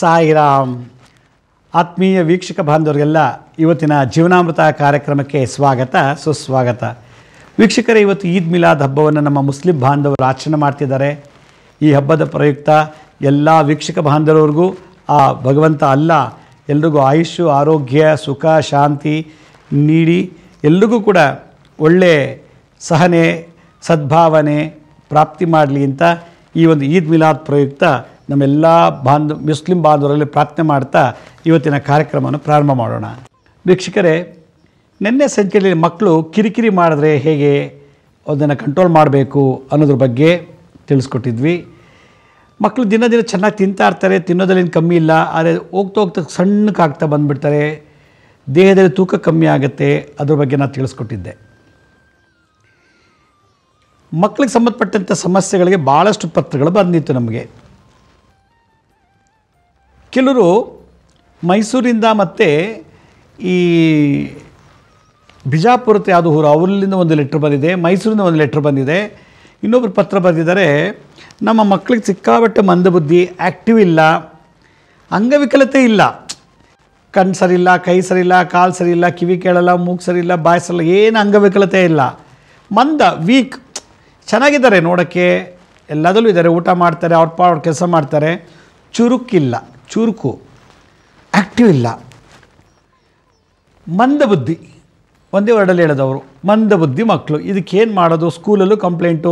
ಸಾಯಿರಾಮ್. ಆತ್ಮೀಯ ವೀಕ್ಷಕ ಬಾಂಧವರಿಗೆಲ್ಲ ಇವತ್ತಿನ ಜೀವನಾಮೃತ ಕಾರ್ಯಕ್ರಮಕ್ಕೆ ಸ್ವಾಗತ, ಸುಸ್ವಾಗತ. ವೀಕ್ಷಕರೇ, ಇವತ್ತು ಈದ್ ಮಿಲಾದ್ ಹಬ್ಬವನ್ನು ನಮ್ಮ ಮುಸ್ಲಿಂ ಬಾಂಧವರು ಆಚರಣೆ ಮಾಡ್ತಿದ್ದಾರೆ. ಈ ಹಬ್ಬದ ಪ್ರಯುಕ್ತ ಎಲ್ಲ ವೀಕ್ಷಕ ಬಾಂಧವರಿಗೂ ಆ ಭಗವಂತ ಅಲ್ಲ ಎಲ್ರಿಗೂ ಆಯುಷ್, ಆರೋಗ್ಯ, ಸುಖ, ಶಾಂತಿ ನೀಡಿ ಎಲ್ರಿಗೂ ಕೂಡ ಒಳ್ಳೆ ಸಹನೆ, ಸದ್ಭಾವನೆ ಪ್ರಾಪ್ತಿ ಮಾಡಲಿ ಅಂತ ಈ ಒಂದು ಈದ್ ಮಿಲಾದ್ ಪ್ರಯುಕ್ತ ನಮ್ಮೆಲ್ಲ ಮುಸ್ಲಿಂ ಬಾಂಧವರಲ್ಲಿ ಪ್ರಾರ್ಥನೆ ಮಾಡ್ತಾ ಇವತ್ತಿನ ಕಾರ್ಯಕ್ರಮವನ್ನು ಪ್ರಾರಂಭ ಮಾಡೋಣ. ವೀಕ್ಷಕರೇ, ನಿನ್ನೆ ಸಂಜೆಯಲ್ಲಿ ಮಕ್ಕಳು ಕಿರಿಕಿರಿ ಮಾಡಿದ್ರೆ ಹೇಗೆ ಅದನ್ನು ಕಂಟ್ರೋಲ್ ಮಾಡಬೇಕು ಅನ್ನೋದ್ರ ಬಗ್ಗೆ ತಿಳಿಸ್ಕೊಟ್ಟಿದ್ವಿ. ಮಕ್ಕಳು ದಿನ ದಿನ ಚೆನ್ನಾಗಿ ತಿಂತಾಯಿರ್ತಾರೆ, ತಿನ್ನೋದ್ರಲ್ಲೇನು ಕಮ್ಮಿ ಇಲ್ಲ, ಆದರೆ ಹೋಗ್ತಾ ಹೋಗ್ತಾ ಸಣ್ಣಕ್ಕಾಗ್ತಾ ಬಂದುಬಿಡ್ತಾರೆ, ದೇಹದಲ್ಲಿ ತೂಕ ಕಮ್ಮಿ ಆಗುತ್ತೆ, ಅದ್ರ ಬಗ್ಗೆ ನಾನು ತಿಳಿಸ್ಕೊಟ್ಟಿದ್ದೆ. ಮಕ್ಕಳಿಗೆ ಸಂಬಂಧಪಟ್ಟಂಥ ಸಮಸ್ಯೆಗಳಿಗೆ ಭಾಳಷ್ಟು ಪತ್ರಗಳು ಬಂದಿತ್ತು ನಮಗೆ. ಕೆಲವರು ಮೈಸೂರಿಂದ ಮತ್ತು ಈ ಬಿಜಾಪುರಕ್ಕೆ ಯಾವುದೋ ಊರು ಅವರಿಂದ ಒಂದು ಲೆಟ್ರ್ ಬಂದಿದೆ, ಮೈಸೂರಿಂದ ಒಂದು ಲೆಟ್ರ್ ಬಂದಿದೆ, ಇನ್ನೊಬ್ಬರು ಪತ್ರ ಬರೆದಿದ್ದಾರೆ. ನಮ್ಮ ಮಕ್ಕಳಿಗೆ ಸಿಕ್ಕಾಪಟ್ಟೆ ಮಂದಬುದ್ಧಿ, ಆ್ಯಕ್ಟಿವ್ ಇಲ್ಲ, ಅಂಗವಿಕಲತೆ ಇಲ್ಲ, ಕಣ್ಣು ಸರಿಯಿಲ್ಲ, ಕೈ ಸರಿಯಿಲ್ಲ, ಕಾಲು ಸರಿಯಿಲ್ಲ, ಕಿವಿ ಕೇಳಲ್ಲ, ಮೂಗು ಸರಿಯಿಲ್ಲ, ಬಾಯಿ ಸರಿಲ್ಲ, ಏನು ಅಂಗವಿಕಲತೆ ಇಲ್ಲ, ಮಂದ, ವೀಕ್. ಚೆನ್ನಾಗಿದ್ದಾರೆ ನೋಡೋಕ್ಕೆ, ಎಲ್ಲದಲ್ಲೂ ಇದ್ದಾರೆ, ಊಟ ಮಾಡ್ತಾರೆ, ಅವ್ರ ಕೆಲಸ ಮಾಡ್ತಾರೆ, ಚುರುಕಿಲ್ಲ, ಚುರುಕು, ಆ್ಯಕ್ಟಿವ್ ಇಲ್ಲ, ಮಂದಬುದ್ಧಿ. ಒಂದೇ ವರ್ಡಲ್ಲಿ ಹೇಳೋದವರು ಮಂದಬುದ್ಧಿ ಮಕ್ಕಳು. ಇದಕ್ಕೇನು ಮಾಡೋದು? ಸ್ಕೂಲಲ್ಲೂ ಕಂಪ್ಲೇಂಟು,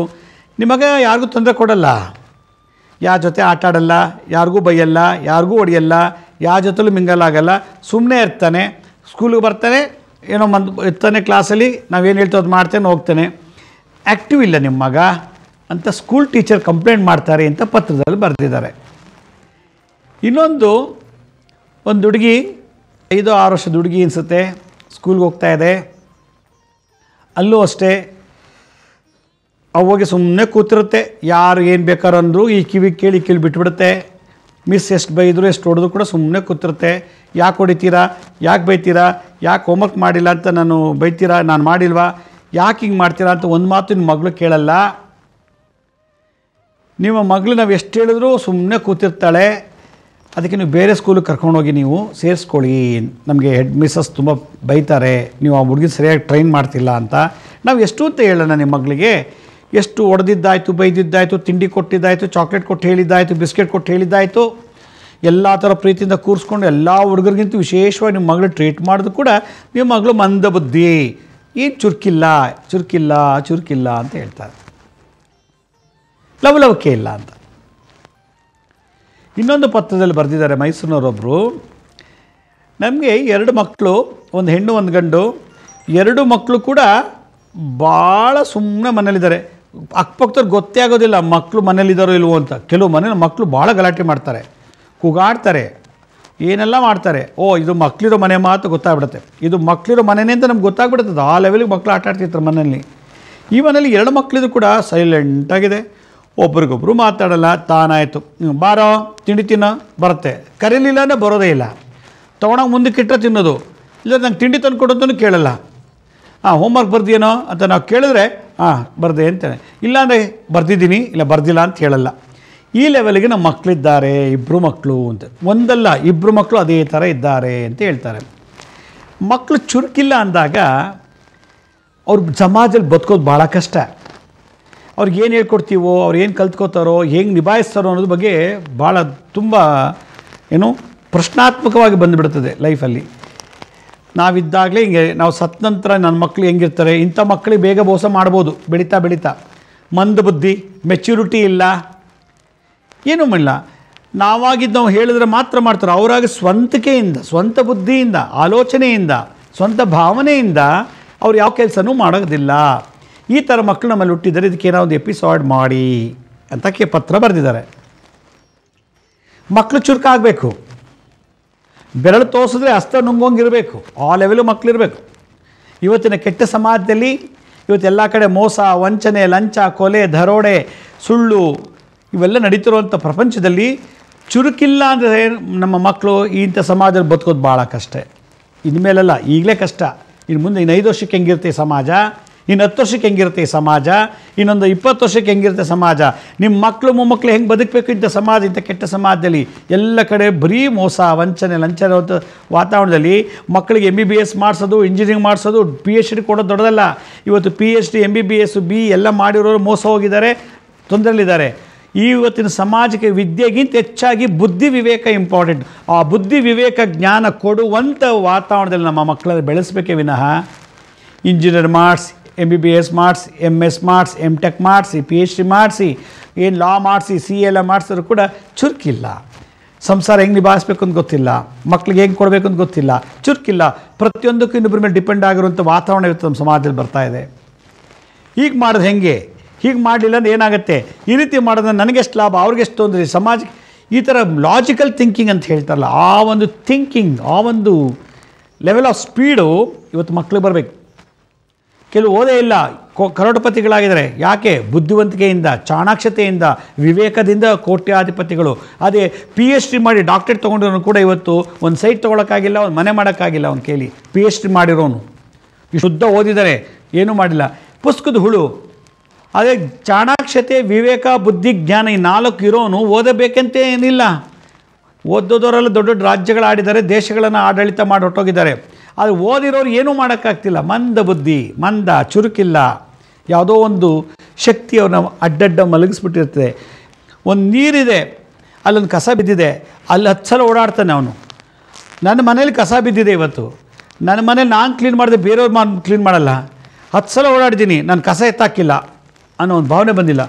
ನಿಮಗೆ ಯಾರಿಗೂ ತೊಂದರೆ ಕೊಡಲ್ಲ, ಯಾರ ಜೊತೆ ಆಟ ಆಡಲ್ಲ, ಯಾರಿಗೂ ಬೈಯಲ್ಲ, ಯಾರಿಗೂ ಹೊಡೆಯಲ್ಲ, ಯಾರ ಜೊತೆಲೂ ಮಿಂಗಲಾಗಲ್ಲ, ಸುಮ್ಮನೆ ಇರ್ತಾನೆ, ಸ್ಕೂಲಿಗೆ ಬರ್ತಾನೆ, ಏನೋ ಮಂದ್ ಇರ್ತಾನೆ, ಕ್ಲಾಸಲ್ಲಿ ನಾವೇನು ಹೇಳ್ತೇವೆ ಅದು ಮಾಡ್ತಾನೆ, ಹೋಗ್ತಾನೆ, ಆ್ಯಕ್ಟಿವ್ ಇಲ್ಲ ನಿಮ್ಮ ಮಗ ಅಂತ ಸ್ಕೂಲ್ ಟೀಚರ್ ಕಂಪ್ಲೇಂಟ್ ಮಾಡ್ತಾರೆ ಅಂತ ಪತ್ರದಲ್ಲಿ ಬರೆದಿದ್ದಾರೆ. ಇನ್ನೊಂದು, ಒಂದು ಹುಡುಗಿ 5-6 ವರ್ಷದ ಹುಡುಗಿ ಅನಿಸುತ್ತೆ, ಸ್ಕೂಲ್ಗೆ ಹೋಗ್ತಾಯಿದೆ, ಅಲ್ಲೂ ಅಷ್ಟೇ ಅವಾಗೆ ಸುಮ್ಮನೆ ಕೂತಿರುತ್ತೆ, ಯಾರು ಏನು ಬೇಕಾದ್ರೂ ಅಂದರೂ ಈ ಕಿವಿ ಕೇಳಿ ಕಿವಿ ಬಿಟ್ಬಿಡುತ್ತೆ, ಮಿಸ್ ಎಷ್ಟು ಬೈದರೂ ಎಷ್ಟು ಹೊಡೆದ್ರು ಕೂಡ ಸುಮ್ಮನೆ ಕೂತಿರುತ್ತೆ. ಯಾಕೆ ಹೊಡಿತೀರಾ, ಯಾಕೆ ಬೈತೀರಾ, ಯಾಕೆ ಹೋಮ್ವರ್ಕ್ ಮಾಡಿಲ್ಲ ಅಂತ ನಾನು ಬೈತೀರಾ, ನಾನು ಮಾಡಿಲ್ವಾ, ಯಾಕೆ ಹಿಂಗೆ ಮಾಡ್ತೀರಾ ಅಂತ ಒಂದು ಮಾತು ನಿಮ್ಮ ಮಗಳು ಕೇಳಲ್ಲ. ನಿಮ್ಮ ಮಗಳು ನಾವು ಎಷ್ಟು ಹೇಳಿದ್ರೂ ಸುಮ್ಮನೆ ಕೂತಿರ್ತಾಳೆ. ಅದಕ್ಕೆ ನೀವು ಬೇರೆ ಸ್ಕೂಲಿಗೆ ಕರ್ಕೊಂಡೋಗಿ ನೀವು ಸೇರಿಸ್ಕೊಳ್ಳಿ, ನಮಗೆ ಹೆಡ್ ಮಿಸ್ಸಸ್ ತುಂಬ ಬೈತಾರೆ, ನೀವು ಆ ಹುಡುಗಿ ಸರಿಯಾಗಿ ಟ್ರೈನ್ ಮಾಡ್ತಿಲ್ಲ ಅಂತ. ನಾವು ಎಷ್ಟು ಅಂತ ಹೇಳೋಣ ನಿಮ್ಮ ಮಗಳಿಗೆ, ಎಷ್ಟು ಹೊಡೆದಿದ್ದಾಯಿತು, ಬೈದಿದ್ದಾಯಿತು, ತಿಂಡಿ ಕೊಟ್ಟಿದ್ದಾಯಿತು, ಚಾಕ್ಲೇಟ್ ಕೊಟ್ಟು ಹೇಳಿದ್ದಾಯಿತು, ಬಿಸ್ಕೆಟ್ ಕೊಟ್ಟು ಹೇಳಿದ್ದಾಯಿತು, ಎಲ್ಲ ಥರ ಪ್ರೀತಿಯಿಂದ ಕೂರಿಸ್ಕೊಂಡು ಎಲ್ಲ ಹುಡುಗರಿಗಿಂತೂ ವಿಶೇಷವಾಗಿ ನಿಮ್ಮ ಮಗಳು ಟ್ರೀಟ್ ಮಾಡಿದ್ರು ಕೂಡ ನಿಮ್ಮ ಮಗಳು ಮಂದಬುದ್ಧಿ, ಏನು ಚುರುಕಿಲ್ಲ ಚುರುಕಿಲ್ಲ ಚುರುಕಿಲ್ಲ ಅಂತ ಹೇಳ್ತಾರೆ, ಲವಲವಿಕೆ ಇಲ್ಲ ಅಂತ. ಇನ್ನೊಂದು ಪತ್ರದಲ್ಲಿ ಬರೆದಿದ್ದಾರೆ ಮೈಸೂರಿನವರೊಬ್ಬರು, ನಮಗೆ 2 ಮಕ್ಕಳು, ಒಂದು ಹೆಣ್ಣು ಒಂದು ಗಂಡು, 2 ಮಕ್ಕಳು ಕೂಡ ಭಾಳ ಸುಮ್ಮನೆ ಮನೇಲಿದ್ದಾರೆ. ಅಕ್ಕಪಕ್ಕದವ್ರು ಗೊತ್ತೇ ಆಗೋದಿಲ್ಲ ಮಕ್ಕಳು ಮನೇಲಿದ್ದಾರೋ ಇಲ್ವೋ ಅಂತ. ಕೆಲವು ಮನೇಲಿ ಮಕ್ಕಳು ಭಾಳ ಗಲಾಟೆ ಮಾಡ್ತಾರೆ, ಕೂಗಾಡ್ತಾರೆ, ಏನೆಲ್ಲ ಮಾಡ್ತಾರೆ. ಓ, ಇದು ಮಕ್ಕಳಿರೋ ಮನೆ ಮಾತು ಗೊತ್ತಾಗ್ಬಿಡುತ್ತೆ, ಇದು ಮಕ್ಕಳಿರೋ ಮನೆಯೇ ಅಂತ ನಮ್ಗೆ ಗೊತ್ತಾಗ್ಬಿಡುತ್ತದೆ. ಆ ಲೆವೆಲಿಗೆ ಮಕ್ಕಳು ಆಟ ಆಡ್ತಿರ್ತಾರೆ ಮನೇಲಿ. ಈ ಮನೇಲಿ 2 ಮಕ್ಕಳಿದ್ರು ಕೂಡ ಸೈಲೆಂಟಾಗಿದೆ, ಒಬ್ರಿಗೊಬ್ರು ಮಾತಾಡೋಲ್ಲ, ತಾನಾಯಿತು ಬಾರೋ ತಿಂಡಿ ತಿನ್ನೋ ಬರುತ್ತೆ, ಕರೀಲಿಲ್ಲ ಅಂದರೆ ಬರೋದೇ ಇಲ್ಲ, ತೊಗೊಂಡೋಗಿ ಮುಂದಕ್ಕಿಟ್ಟರೆ ತಿನ್ನೋದು, ಇಲ್ಲ ನಂಗೆ ತಿಂಡಿ ತಂದು ಕೊಡೋದನ್ನು ಕೇಳಲ್ಲ. ಹಾಂ, ಹೋಮ್ವರ್ಕ್ ಬರ್ದೇನೋ ಅಂತ ನಾವು ಕೇಳಿದ್ರೆ ಹಾಂ ಬರ್ದೆ ಅಂತೇನೆ, ಇಲ್ಲಾಂದರೆ ಬರ್ದಿದ್ದೀನಿ ಇಲ್ಲ ಬರ್ದಿಲ್ಲ ಅಂತ ಹೇಳಲ್ಲ. ಈ ಲೆವೆಲ್ಗೆ ನಮ್ಮ ಮಕ್ಕಳಿದ್ದಾರೆ, 2 ಮಕ್ಕಳು ಅಂತ, ಒಂದಲ್ಲ 2 ಮಕ್ಕಳು ಅದೇ ಥರ ಇದ್ದಾರೆ ಅಂತ ಹೇಳ್ತಾರೆ. ಮಕ್ಕಳು ಚುರುಕಿಲ್ಲ ಅಂದಾಗ ಅವ್ರ ಸಮಾಜದಲ್ಲಿ ಬದುಕೋದು ಭಾಳ ಕಷ್ಟ. ಅವ್ರಿಗೆ ಏನು ಹೇಳ್ಕೊಡ್ತೀವೋ, ಅವ್ರು ಏನು ಕಲ್ತ್ಕೋತಾರೋ, ಹೆಂಗೆ ನಿಭಾಯಿಸ್ತಾರೋ ಅನ್ನೋದ್ರ ಬಗ್ಗೆ ಭಾಳ ತುಂಬ ಏನು ಪ್ರಶ್ನಾತ್ಮಕವಾಗಿ ಬಂದುಬಿಡ್ತದೆ ಲೈಫಲ್ಲಿ. ನಾವಿದ್ದಾಗಲೇ ಹಿಂಗೆ, ನಾವು ಸತ್ ನಂತರ ನನ್ನ ಮಕ್ಕಳು ಹೆಂಗಿರ್ತಾರೆ, ಇಂಥ ಮಕ್ಕಳಿಗೆ ಬೇಗ ಮೋಸ ಮಾಡ್ಬೋದು ಬೆಳೀತಾ ಬೆಳೀತಾ. ಮಂದಬುದ್ಧಿ, ಮೆಚ್ಯೂರಿಟಿ ಇಲ್ಲ, ಏನೂ ಇಲ್ಲ, ನಾವಾಗಿದ್ದು ನಾವು ಹೇಳಿದ್ರೆ ಮಾತ್ರ ಮಾಡ್ತಾರೆ. ಅವರಾಗಿ ಸ್ವಂತಿಕೆಯಿಂದ, ಸ್ವಂತ ಬುದ್ಧಿಯಿಂದ, ಆಲೋಚನೆಯಿಂದ, ಸ್ವಂತ ಭಾವನೆಯಿಂದ ಅವ್ರು ಯಾವ ಕೆಲಸನೂ ಮಾಡೋದಿಲ್ಲ. ಈ ಥರ ಮಕ್ಕಳು ನಮ್ಮಲ್ಲಿ ಹುಟ್ಟಿದ್ದಾರೆ, ಇದಕ್ಕೇನೋ ಒಂದು ಎಪಿಸೋಡ್ ಮಾಡಿ ಅಂತ ಪತ್ರ ಬರೆದಿದ್ದಾರೆ. ಮಕ್ಕಳು ಚುರುಕಾಗಬೇಕು, ಬೆರಳು ತೋರಿಸಿದ್ರೆ ಹಸ್ತ ನುಂಗೋಂಗಿರಬೇಕು, ಆ ಲೆವೆಲು ಮಕ್ಕಳಿರಬೇಕು. ಇವತ್ತಿನ ಕೆಟ್ಟ ಸಮಾಜದಲ್ಲಿ ಇವತ್ತೆಲ್ಲ ಕಡೆ ಮೋಸ, ವಂಚನೆ, ಲಂಚ, ಕೊಲೆ, ದರೋಡೆ, ಸುಳ್ಳು ಇವೆಲ್ಲ ನಡೀತಿರುವಂಥ ಪ್ರಪಂಚದಲ್ಲಿ ಚುರುಕಿಲ್ಲ ಅಂದರೆ ನಮ್ಮ ಮಕ್ಕಳು ಇಂಥ ಸಮಾಜದಲ್ಲಿ ಬದುಕೋದು ಭಾಳ ಕಷ್ಟ. ಇನ್ಮೇಲೆಲ್ಲ, ಈಗಲೇ ಕಷ್ಟ, ಇನ್ನು ಮುಂದೆ 5 ವರ್ಷಕ್ಕೆ ಹೆಂಗಿರುತ್ತೆ ಸಮಾಜ, इन 10 ವರ್ಷಕ್ಕೆ ಹೆಂಗಿರುತ್ತೆ ಸಮಾಜ, ಇನ್ನೊಂದು 20 ವರ್ಷಕ್ಕೆ ಹೆಂಗಿರುತ್ತೆ ಸಮಾಜ, ನಿಮ್ಮ ಮಕ್ಕಳು ಮೊಮ್ಮಕ್ಕಳು ಹೆಂಗೆ ಬದುಕಬೇಕು ಇಂಥ ಸಮಾಜ, ಇಂಥ ಕೆಟ್ಟ ಸಮಾಜದಲ್ಲಿ ಎಲ್ಲ ಕಡೆ ಬರೀ ಮೋಸ ವಂಚನೆ ಲಂಚ ವಾತಾವರಣದಲ್ಲಿ ಮಕ್ಕಳಿಗೆ MBBS ಮಾಡಿಸೋದು ಇಂಜಿನಿಯರಿಂಗ್ ಮಾಡಿಸೋದು PhD ಕೊಡೋದು ದೊಡ್ಡದಲ್ಲ. ಇವತ್ತು PhD MBBS B ಎಲ್ಲ ಮಾಡಿರೋರು ಮೋಸ ಹೋಗಿದ್ದಾರೆ, ತೊಂದರೆಯಲ್ಲಿದ್ದಾರೆ. ಇವತ್ತಿನ ಸಮಾಜಕ್ಕೆ ವಿದ್ಯೆಗಿಂತ ಹೆಚ್ಚಾಗಿ ಬುದ್ಧಿ ವಿವೇಕ ಇಂಪಾರ್ಟೆಂಟ್. ಆ ಬುದ್ಧಿ ವಿವೇಕ ಜ್ಞಾನ ಕೊಡುವಂಥ ವಾತಾವರಣದಲ್ಲಿ ನಮ್ಮ ಮಕ್ಕಳನ್ನು ಬೆಳೆಸಬೇಕೇ ವಿನಃ ಇಂಜಿನಿಯರ್ ಮಾಡಿಸಿ MBBS ಮಾಡಿಸಿ MS ಮಾಡಿಸಿ M.Tech ಮಾಡಿಸಿ PhD ಮಾಡಿಸಿ ಏನು ಲಾ ಮಾಡಿಸಿ CA ಎಲ್ಲ ಮಾಡಿಸಿದ್ರು ಕೂಡ ಚುರುಕಿಲ್ಲ. ಸಂಸಾರ ಹೆಂಗೆ ನಿಭಾಯಿಸಬೇಕು ಅಂತ ಗೊತ್ತಿಲ್ಲ, ಮಕ್ಕಳಿಗೆ ಹೆಂಗೆ ಕೊಡಬೇಕು ಅಂತ ಗೊತ್ತಿಲ್ಲ, ಚುರುಕಿಲ್ಲ. ಪ್ರತಿಯೊಂದಕ್ಕೂ ಇನ್ನೊಬ್ಬರ ಮೇಲೆ ಡಿಪೆಂಡ್ ಆಗಿರುವಂಥ ವಾತಾವರಣ ಇವತ್ತು ನಮ್ಮ ಸಮಾಜದಲ್ಲಿ ಬರ್ತಾಯಿದೆ. ಈಗ ಮಾಡೋದು ಹೆಂಗೆ, ಹೀಗೆ ಮಾಡಲಿಲ್ಲ ಅಂದರೆ ಏನಾಗುತ್ತೆ, ಈ ರೀತಿ ಮಾಡೋದ್ರೆ ನನಗೆಷ್ಟು ಲಾಭ ಅವ್ರಿಗೆಷ್ಟು ತೊಂದರೆ ಸಮಾಜಕ್ಕೆ, ಈ ಥರ ಲಾಜಿಕಲ್ ಥಿಂಕಿಂಗ್ ಅಂತ ಹೇಳ್ತಾರಲ್ಲ, ಆ ಒಂದು ಥಿಂಕಿಂಗ್ ಆ ಒಂದು ಲೆವೆಲ್ ಆಫ್ ಸ್ಪೀಡು ಇವತ್ತು ಮಕ್ಕಳಿಗೆ ಬರಬೇಕು. ಕೆಲವು ಓದೇ ಇಲ್ಲ ಕರೋಡಪತಿಗಳಾಗಿದ್ದಾರೆ, ಯಾಕೆ? ಬುದ್ಧಿವಂತಿಕೆಯಿಂದ ಚಾಣಾಕ್ಷತೆಯಿಂದ ವಿವೇಕದಿಂದ ಕೋಟ್ಯಾಧಿಪತಿಗಳು. ಅದೇ PhD ಮಾಡಿ ಡಾಕ್ಟ್ರೇಟ್ ತೊಗೊಂಡಿರೋನು ಕೂಡ ಇವತ್ತು ಒಂದು ಸೈಟ್ ತೊಗೊಳಕ್ಕಾಗಿಲ್ಲ, ಒಂದು ಮನೆ ಮಾಡೋಕ್ಕಾಗಿಲ್ಲ. ಅವ್ನು ಕೇಳಿ PhD ಮಾಡಿರೋನು ಶುದ್ಧ ಓದಿದ್ದಾರೆ, ಏನೂ ಮಾಡಿಲ್ಲ, ಪುಸ್ತಕದ ಹುಳು. ಅದೇ ಚಾಣಾಕ್ಷತೆ ವಿವೇಕ ಬುದ್ಧಿ ಜ್ಞಾನ ಈ ನಾಲ್ಕು ಇರೋನು ಓದಬೇಕಂತ ಏನಿಲ್ಲ, ಓದೋದವರೆಲ್ಲ ದೊಡ್ಡ ದೊಡ್ಡ ರಾಜ್ಯಗಳು ಆಡಿದ್ದಾರೆ, ದೇಶಗಳನ್ನು ಆಡಳಿತ ಮಾಡಿ ಹೊಟ್ಟೋಗಿದ್ದಾರೆ. ಆದರೆ ಓದಿರೋರು ಏನೂ ಮಾಡೋಕ್ಕಾಗ್ತಿಲ್ಲ, ಮಂದ ಬುದ್ಧಿ, ಮಂದ ಚುರುಕಿಲ್ಲ, ಯಾವುದೋ ಒಂದು ಶಕ್ತಿ ಅವ್ರನ್ನ ಅಡ್ಡಡ್ಡ ಮಲಗಿಸ್ಬಿಟ್ಟಿರ್ತದೆ. ಒಂದು ನೀರಿದೆ, ಅಲ್ಲೊಂದು ಕಸ ಬಿದ್ದಿದೆ, ಅಲ್ಲಿ 10 ಸಲ ಓಡಾಡ್ತಾನೆ ಅವನು. ನನ್ನ ಮನೇಲಿ ಕಸ ಬಿದ್ದಿದೆ ಇವತ್ತು, ನನ್ನ ಮನೇಲಿ ನಾನು ಕ್ಲೀನ್ ಮಾಡಿದೆ, ಬೇರೆಯವ್ರು ಕ್ಲೀನ್ ಮಾಡಲ್ಲ, 10 ಸಲ ಓಡಾಡಿದ್ದೀನಿ, ನಾನು ಕಸ ಎತ್ತಾಕಿಲ್ಲ ಅನ್ನೋ ಒಂದು ಭಾವನೆ ಬಂದಿಲ್ಲ.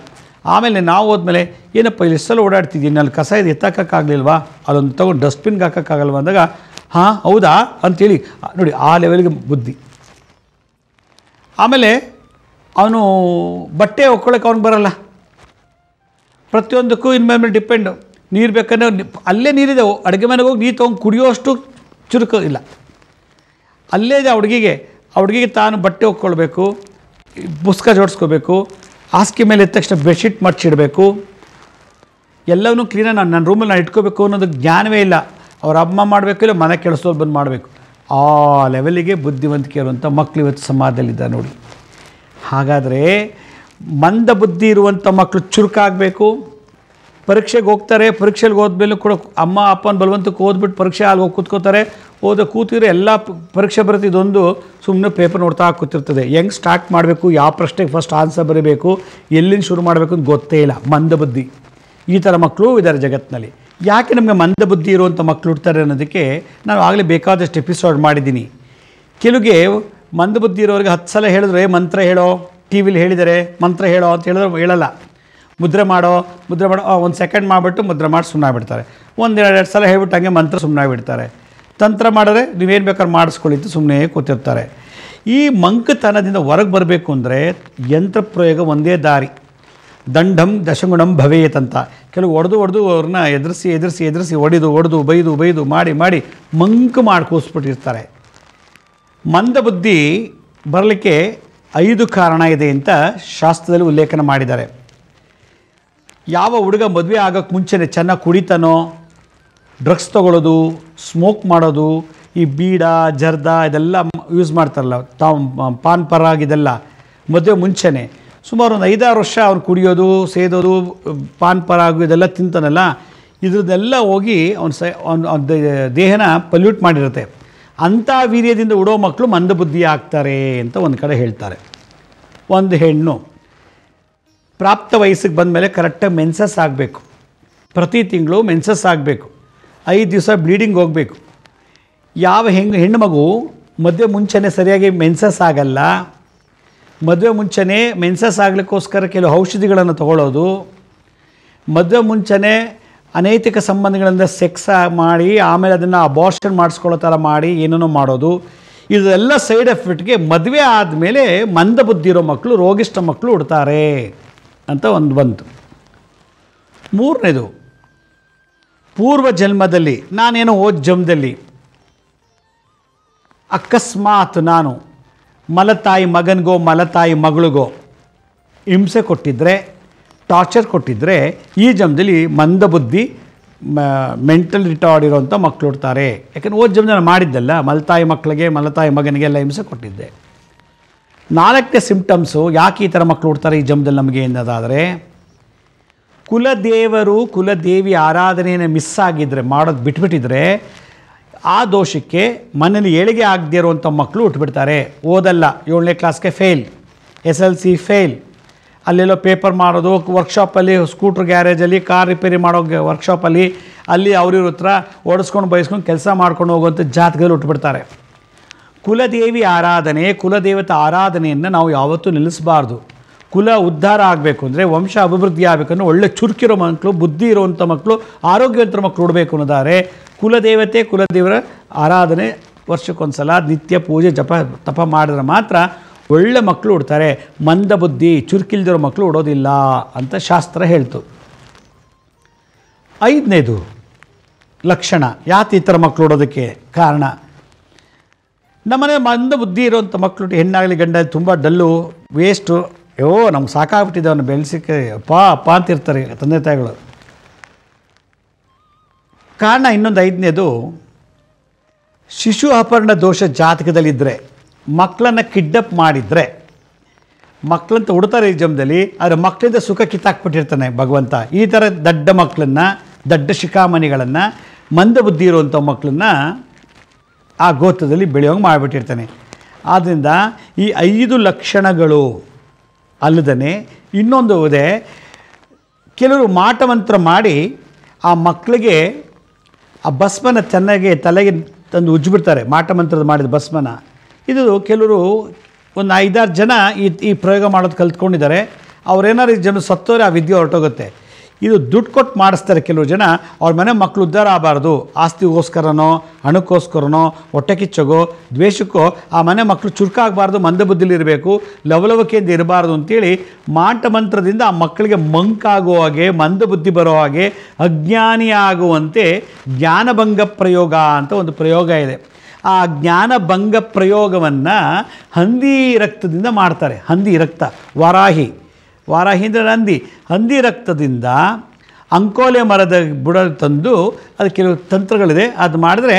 ಆಮೇಲೆ ನಾವು ಹೋದ್ಮೇಲೆ ಏನಪ್ಪ ಇಲ್ಲಿ ಸಲ ಓಡಾಡ್ತಿದ್ದೀನಿ, ಅಲ್ಲಿ ಕಸ ಇದು ಎತ್ತಕ್ಕಾಗಲಿಲ್ವಾ, ಅದೊಂದು ತೊಗೊಂಡು ಡಸ್ಟ್ಬಿನ್ಗೆ ಹಾಕೋಕ್ಕಾಗಲ್ವ ಅಂದಾಗ, ಹಾಂ ಹೌದಾ ಅಂಥೇಳಿ ನೋಡಿ ಆ ಲೆವೆಲ್ಗೆ ಬುದ್ಧಿ. ಆಮೇಲೆ ಅವನು ಬಟ್ಟೆ ಒಕ್ಕೊಳಕ್ಕೆ ಅವ್ನಿಗೆ ಬರೋಲ್ಲ, ಪ್ರತಿಯೊಂದಕ್ಕೂ ಇನ್ಮೇಲೆ ಮೇಲೆ ಡಿಪೆಂಡು. ನೀರು ಬೇಕಂದ್ರೆ ಅಲ್ಲೇ ನೀರಿದೆ, ಅಡುಗೆ ಮನೆಗೆ ಹೋಗಿ ನೀರು ತೊಗೊಂಡು ಕುಡಿಯೋಷ್ಟು ಚುರುಕು ಇಲ್ಲ. ಅಲ್ಲೇ ಇದೆ ಆ ಹುಡುಗಿಗೆ ತಾನು ಬಟ್ಟೆ ಒಕ್ಕೊಳ್ಬೇಕು, ಪುಸ್ತಕ ಜೋಡಿಸ್ಕೋಬೇಕು, ಹಾಸಿಗೆ ಮೇಲೆ ಎದ್ದ ತಕ್ಷಣ ಬೆಡ್ಶೀಟ್ ಮಡಚಿಡಬೇಕು, ಎಲ್ಲವನ್ನೂ ಕ್ಲೀನಾಗಿ ನನ್ನ ರೂಮಲ್ಲಿ ನಾನು ಇಟ್ಕೋಬೇಕು ಅನ್ನೋದು ಜ್ಞಾನವೇ ಇಲ್ಲ. ಅವ್ರ ಅಮ್ಮ ಮಾಡಬೇಕು, ಇಲ್ಲ ಮನೆ ಕೆಲಸದವ್ರು ಬಂದು ಮಾಡಬೇಕು. ಆ ಲೆವೆಲಿಗೆ ಬುದ್ಧಿವಂತಿಕೆ ಇರುವಂಥ ಮಕ್ಕಳು ಇವತ್ತು ಸಮಾಜದಲ್ಲಿದ್ದ ನೋಡಿ. ಹಾಗಾದರೆ ಮಂದ ಬುದ್ಧಿ ಇರುವಂಥ ಮಕ್ಕಳು ಚುರುಕಾಗಬೇಕು. ಪರೀಕ್ಷೆಗೆ ಹೋಗ್ತಾರೆ, ಪರೀಕ್ಷೆಗೆ ಹೋದ್ಮೇಲೆ ಕೂಡ ಅಮ್ಮ ಅಪ್ಪನ ಬಲವಂತಕ್ಕೆ ಓದ್ಬಿಟ್ಟು ಪರೀಕ್ಷೆ ಅಲ್ಲಿ ಹೋಗಿ ಕೂತ್ಕೋತಾರೆ. ಓದೋ ಕೂತಿರೋ ಎಲ್ಲ ಪರೀಕ್ಷೆ ಬರುತ್ತೆ, ಇದೊಂದು ಸುಮ್ಮನೆ ಪೇಪರ್ ನೋಡ್ತಾ ಕೂತಿರ್ತದೆ. ಹೆಂಗೆ ಸ್ಟಾರ್ಟ್ ಮಾಡಬೇಕು, ಯಾವ ಪ್ರಶ್ನೆಗೆ ಫಸ್ಟ್ ಆನ್ಸರ್ ಬರೀಬೇಕು, ಎಲ್ಲಿಂದ ಶುರು ಮಾಡಬೇಕು ಅಂತ ಗೊತ್ತೇ ಇಲ್ಲ, ಮಂದಬುದ್ಧಿ. ಈ ಥರ ಮಕ್ಕಳು ಇದ್ದಾರೆ ಜಗತ್ತಿನಲ್ಲಿ. ಯಾಕೆ ನಮಗೆ ಮಂದಬುದ್ಧಿ ಇರುವಂಥ ಮಕ್ಕಳು ಇರ್ತಾರೆ ಅನ್ನೋದಕ್ಕೆ ನಾವು ಆಗಲೇ ಬೇಕಾದಷ್ಟು ಎಪಿಸೋಡ್ ಮಾಡಿದ್ದೀನಿ. ಕೆಲವಿಗೆ ಮಂದಬುದ್ಧಿ ಇರೋರಿಗೆ 10 ಸಲ ಹೇಳಿದ್ರೆ ಮಂತ್ರ ಹೇಳೋ, ಟಿ ವಿಲಿ ಹೇಳಿದರೆ ಮಂತ್ರ ಹೇಳೋ ಅಂತ ಹೇಳಿದ್ರೆ ಹೇಳಲ್ಲ. ಮುದ್ರೆ ಮಾಡೋ ಒಂದು ಸೆಕೆಂಡ್ ಮಾಡಿಬಿಟ್ಟು ಮುದ್ರೆ ಮಾಡಿ ಸುಮ್ಮನಾಗ್ಬಿಡ್ತಾರೆ. ಒಂದು 2 ಸಲ ಹೇಳ್ಬಿಟ್ಟು ಹಂಗೆ ಮಂತ್ರ ಸುಮ್ಮನಾಗ್ಬಿಡ್ತಾರೆ. ತಂತ್ರ ಮಾಡಿದ್ರೆ ನೀವೇನು ಬೇಕಾದ್ರೂ ಮಾಡಿಸ್ಕೊಳ್ಳಿತ್ತು ಸುಮ್ಮನೆ ಕೂತಿರ್ತಾರೆ. ಈ ಮಂಕತನದಿಂದ ಹೊರಗೆ ಬರಬೇಕು ಅಂದರೆ ಯಂತ್ರ ಪ್ರಯೋಗ ಒಂದೇ ದಾರಿ. ದಂಡಂ ದಶಗುಣಂ ಭವೇತ್ ಅಂತ ಕೆಲವು ಹೊಡೆದು ಅವ್ರನ್ನ ಎದುರಿಸಿ ಹೊಡೆದು ಬೈದು ಮಾಡಿ ಮಂಕು ಮಾಡಿ ಕೂಸ್ಬಿಟ್ಟಿರ್ತಾರೆ. ಮಂದಬುದ್ಧಿ ಬರಲಿಕ್ಕೆ 5 ಕಾರಣ ಇದೆ ಅಂತ ಶಾಸ್ತ್ರದಲ್ಲಿ ಉಲ್ಲೇಖನ ಮಾಡಿದ್ದಾರೆ. ಯಾವ ಹುಡುಗ ಮದುವೆ ಆಗೋಕ್ಕೆ ಮುಂಚೆನೇ ಚೆನ್ನಾಗಿ ಕುಡಿತಾನೋ, ಡ್ರಗ್ಸ್ ತೊಗೊಳ್ಳೋದು, ಸ್ಮೋಕ್ ಮಾಡೋದು, ಈ ಬೀಡ ಜರ್ದ ಇದೆಲ್ಲ ಯೂಸ್ ಮಾಡ್ತಾರಲ್ಲ, ತಾವು ಪಾನ್ ಪರಾಗ್ ಇದೆಲ್ಲ ಮದುವೆ ಮುಂಚೆನೇ ಸುಮಾರು ಒಂದು 5-6 ವರ್ಷ ಅವ್ರು ಕುಡಿಯೋದು ಸೇದೋದು ಪಾನ್ ಪರಾಗು ಇದೆಲ್ಲ ತಿಂತಾನಲ್ಲ, ಇದ್ರದ್ದೆಲ್ಲ ಹೋಗಿ ಅವ್ನ ದೇಹನ ಪಲ್ಯೂಟ್ ಮಾಡಿರುತ್ತೆ. ಅಂಥ ವೀರ್ಯದಿಂದ ಉಡೋ ಮಕ್ಕಳು ಮಂದಬುದ್ಧಿ ಆಗ್ತಾರೆ ಅಂತ ಒಂದು ಕಡೆ ಹೇಳ್ತಾರೆ. ಒಂದು ಹೆಣ್ಣು ಪ್ರಾಪ್ತ ವಯಸ್ಸಿಗೆ ಬಂದಮೇಲೆ ಕರೆಕ್ಟಾಗಿ ಮೆನ್ಸಸ್ ಆಗಬೇಕು, ಪ್ರತಿ ತಿಂಗಳು ಮೆನ್ಸಸ್ ಆಗಬೇಕು, 5 ದಿವಸ ಬ್ಲೀಡಿಂಗ್ ಹೋಗಬೇಕು. ಯಾವ ಹೆಣ್ಣು ಮಗು ಮದುವೆ ಮುಂಚೆನೇ ಸರಿಯಾಗಿ ಮೆನ್ಸಸ್ ಆಗಲ್ಲ, ಮದುವೆ ಮುಂಚೆನೇ ಮೆನ್ಸಸ್ ಆಗಲಿಕ್ಕೋಸ್ಕರ ಕೆಲವು ಔಷಧಿಗಳನ್ನು ತಗೊಳ್ಳೋದು, ಮದುವೆ ಮುಂಚೆನೇ ಅನೈತಿಕ ಸಂಬಂಧಗಳಿಂದ ಸೆಕ್ಸ್ ಮಾಡಿ ಆಮೇಲೆ ಅದನ್ನು ಅಬಾರ್ಷನ್ ಮಾಡಿಸ್ಕೊಳ್ಳೋ ಥರ ಮಾಡಿ ಏನೇನೋ ಮಾಡೋದು, ಇದೆಲ್ಲ ಸೈಡ್ ಎಫೆಕ್ಟ್ಗೆ ಮದುವೆ ಆದಮೇಲೆ ಮಂದಬುದ್ಧಿ ಇರೋ ಮಕ್ಕಳು ರೋಗಿಷ್ಠ ಮಕ್ಕಳು ಹುಡ್ತಾರೆ ಅಂತ ಒಂದು ಬಂತು. 3ನೇದು ಪೂರ್ವ ಜನ್ಮದಲ್ಲಿ ನಾನೇನೋ ಹೋದ ಜನ್ಮದಲ್ಲಿ ಅಕಸ್ಮಾತ್ ನಾನು ಮಲತಾಯಿ ಮಗನಿಗೋ ಮಲತಾಯಿ ಮಗಳಿಗೋ ಹಿಂಸೆ ಕೊಟ್ಟಿದ್ದರೆ, ಟಾರ್ಚರ್ ಕೊಟ್ಟಿದ್ದರೆ ಈ ಜನ್ಮದಲ್ಲಿ ಮಂದಬುದ್ಧಿ ಮೆಂಟಲ್ ರಿಟಾರ್ಡ್ ಇರೋಂಥ ಮಕ್ಕಳು ಇರ್ತಾರೆ. ಯಾಕಂದರೆ ಹೋದ ಜನ್ಮದಲ್ಲಿ ನಾನು ಮಾಡಿದ್ದಲ್ಲ, ಮಲತಾಯಿ ಮಕ್ಕಳಿಗೆ ಮಲತಾಯಿ ಮಗನಿಗೆಲ್ಲ ಹಿಂಸೆ ಕೊಟ್ಟಿದ್ದೆ. ನಾಲ್ಕನೇ ಸಿಂಪ್ಟಮ್ಸು ಯಾಕೆ ಈ ಥರ ಮಕ್ಕಳು ಹುಡ್ತಾರೆ ಈ ಜನ್ಮದಲ್ಲಿ ನಮಗೆ ಅನ್ನೋದಾದರೆ, ಕುಲದೇವರು ಕುಲದೇವಿ ಆರಾಧನೆಯನ್ನು ಮಿಸ್ ಆಗಿದ್ದರೆ, ಮಾಡೋದು ಬಿಟ್ಬಿಟ್ಟಿದ್ರೆ ಆ ದೋಷಕ್ಕೆ ಮನೇಲಿ ಏಳಿಗೆ ಆಗದೇ ಇರುವಂಥ ಮಕ್ಕಳು ಹುಟ್ಟುಬಿಡ್ತಾರೆ. ಓದಲ್ಲ, 7ನೇ ಕ್ಲಾಸ್ಗೆ ಫೇಲ್, SLC ಫೇಲ್, ಅಲ್ಲೆಲ್ಲೋ ಪೇಪರ್ ಮಾಡೋದು, ವರ್ಕ್ಶಾಪಲ್ಲಿ ಸ್ಕೂಟ್ರ್ ಗ್ಯಾರೇಜಲ್ಲಿ ಕಾರ್ ರಿಪೇರಿ ಮಾಡೋ ವರ್ಕ್ಶಾಪಲ್ಲಿ ಅಲ್ಲಿ ಅವ್ರಿವ್ರ ಹತ್ರ ಓಡಿಸ್ಕೊಂಡು ಬಯಸ್ಕೊಂಡು ಕೆಲಸ ಮಾಡ್ಕೊಂಡು ಹೋಗುವಂಥ ಜಾತಕದಲ್ಲಿ ಹುಟ್ಟುಬಿಡ್ತಾರೆ. ಕುಲದೇವಿ ಆರಾಧನೆ ಕುಲದೇವತ ಆರಾಧನೆಯನ್ನು ನಾವು ಯಾವತ್ತೂ ನಿಲ್ಲಿಸಬಾರ್ದು. ಕುಲ ಉದ್ಧಾರ ಆಗಬೇಕು ಅಂದರೆ, ವಂಶ ಅಭಿವೃದ್ಧಿ ಆಗಬೇಕಂದ್ರೆ ಒಳ್ಳೆ ಚುರುಕಿರೋ ಮಕ್ಕಳು, ಬುದ್ಧಿ ಇರೋವಂಥ ಮಕ್ಕಳು, ಆರೋಗ್ಯವಂತರ ಮಕ್ಕಳು ಹುಡಬೇಕು ಅನ್ನೋದಾದರೆ ಕುಲದೇವತೆ ಕುಲದೇವರ ಆರಾಧನೆ ವರ್ಷಕ್ಕೊಂದು ಸಲ ನಿತ್ಯ ಪೂಜೆ ಜಪ ತಪ ಮಾಡಿದ್ರೆ ಮಾತ್ರ ಒಳ್ಳೆ ಮಕ್ಕಳು ಹುಡ್ತಾರೆ. ಮಂದ ಬುದ್ಧಿ ಚುರುಕಿಲ್ದಿರೋ ಮಕ್ಕಳು ಹುಡೋದಿಲ್ಲ ಅಂತ ಶಾಸ್ತ್ರ ಹೇಳ್ತು. 5ನೇದು ಲಕ್ಷಣ ಯಾಕೆ ಈ ಥರ ಮಕ್ಕಳು ಹುಡೋದಕ್ಕೆ ಕಾರಣ, ನಮ್ಮನೆ ಮಂದ ಬುದ್ಧಿ ಇರೋವಂಥ ಮಕ್ಕಳು ಹೆಣ್ಣಾಗಲಿ ಗಂಡಾಗಲಿ ತುಂಬ ಡಲ್ಲು ವೇಸ್ಟು, ಅಯ್ಯೋ ನಮ್ಗೆ ಸಾಕಾಗ್ಬಿಟ್ಟಿದೆ ಅವನು ಬೆಳೆಸಕ್ಕೆ ಪಾ ಪಾ ಅಂತಿರ್ತಾರೆ ತಂದೆ ತಾಯಿಗಳು. ಕಾರಣ ಇನ್ನೊಂದು 5ನೇದು, ಶಿಶು ಅಪಹರಣ ದೋಷ ಜಾತಕದಲ್ಲಿದ್ದರೆ, ಮಕ್ಕಳನ್ನು ಕಿಡ್ನಪ್ ಮಾಡಿದರೆ, ಮಕ್ಕಳಂತ ಹುಡ್ತಾರೆ ಈ ಜನ್ಮದಲ್ಲಿ, ಆದರೆ ಮಕ್ಕಳಿಂದ ಸುಖ ಕಿತ್ತಾಕ್ಬಿಟ್ಟಿರ್ತಾನೆ ಭಗವಂತ. ಈ ಥರ ದಡ್ಡ ಮಕ್ಕಳನ್ನು, ದಡ್ಡ ಶಿಖಾಮಣಿಗಳನ್ನು, ಮಂದಬುದ್ಧಿ ಇರುವಂಥ ಮಕ್ಕಳನ್ನ ಆ ಗೋತ್ರದಲ್ಲಿ ಬೆಳೆಯೋಂಗೆ ಮಾಡಿಬಿಟ್ಟಿರ್ತಾನೆ. ಆದ್ದರಿಂದ ಈ 5 ಲಕ್ಷಣಗಳು ಅಲ್ಲದೇ ಇನ್ನೊಂದು ಇದೆ, ಕೆಲವರು ಮಾಟಮಂತ್ರ ಮಾಡಿ ಆ ಮಕ್ಕಳಿಗೆ ಆ ಭಸ್ಮನ ಚೆನ್ನಾಗಿ ತಲೆಗೆ ತಂದು ಉಜ್ಜಿಬಿಡ್ತಾರೆ, ಮಾಟಮಂತ್ರದ ಮಾಡಿದ ಭಸ್ಮನ. ಇದು ಕೆಲವರು ಒಂದು 5-6 ಜನ ಈ ಪ್ರಯೋಗ ಮಾಡೋದು ಕಲ್ತ್ಕೊಂಡಿದ್ದಾರೆ. ಅವ್ರೇನಾರು ಈ ಜನ ಸತ್ತೋರೆ ಆ ವಿದ್ಯೆ ಹೊರಟೋಗುತ್ತೆ. ಇದು ದುಡ್ಡು ಕೊಟ್ಟು ಮಾಡಿಸ್ತಾರೆ ಕೆಲವು ಜನ. ಅವ್ರ ಮನೆ ಮಕ್ಕಳು ಉದ್ಧಾರ ಆಗಬಾರ್ದು, ಆಸ್ತಿಗೋಸ್ಕರನೋ ಹಣಕ್ಕೋಸ್ಕರನೋ ಹೊಟ್ಟೆ ಕಿಚ್ಚಗೋ ದ್ವೇಷಕ್ಕೋ ಆ ಮನೆ ಮಕ್ಕಳು ಚುರುಕಾಗಬಾರ್ದು, ಮಂದಬುದ್ಧಿಲಿರಬೇಕು, ಲವಲವಿಕೆಯಿಂದ ಇರಬಾರ್ದು ಅಂತೇಳಿ ಮಾಟಮಂತ್ರದಿಂದ ಆ ಮಕ್ಕಳಿಗೆ ಮಂಕಾಗೋ ಹಾಗೆ, ಮಂದಬುದ್ಧಿ ಬರೋ ಹಾಗೆ, ಅಜ್ಞಾನಿ ಆಗುವಂತೆ ಜ್ಞಾನಭಂಗ ಪ್ರಯೋಗ ಅಂತ ಒಂದು ಪ್ರಯೋಗ ಇದೆ. ಆ ಜ್ಞಾನಭಂಗ ಪ್ರಯೋಗವನ್ನು ಹಂದಿ ರಕ್ತದಿಂದ ಮಾಡ್ತಾರೆ. ಹಂದಿ ರಕ್ತ, ವಾರಾಹಿ ಅಂದರೆ ಹಂದಿ ರಕ್ತದಿಂದ ಅಂಕೋಲೆ ಮರದ ಬುಡ ತಂದು ಅದು ಕೆಲವು ತಂತ್ರಗಳಿದೆ, ಅದು ಮಾಡಿದ್ರೆ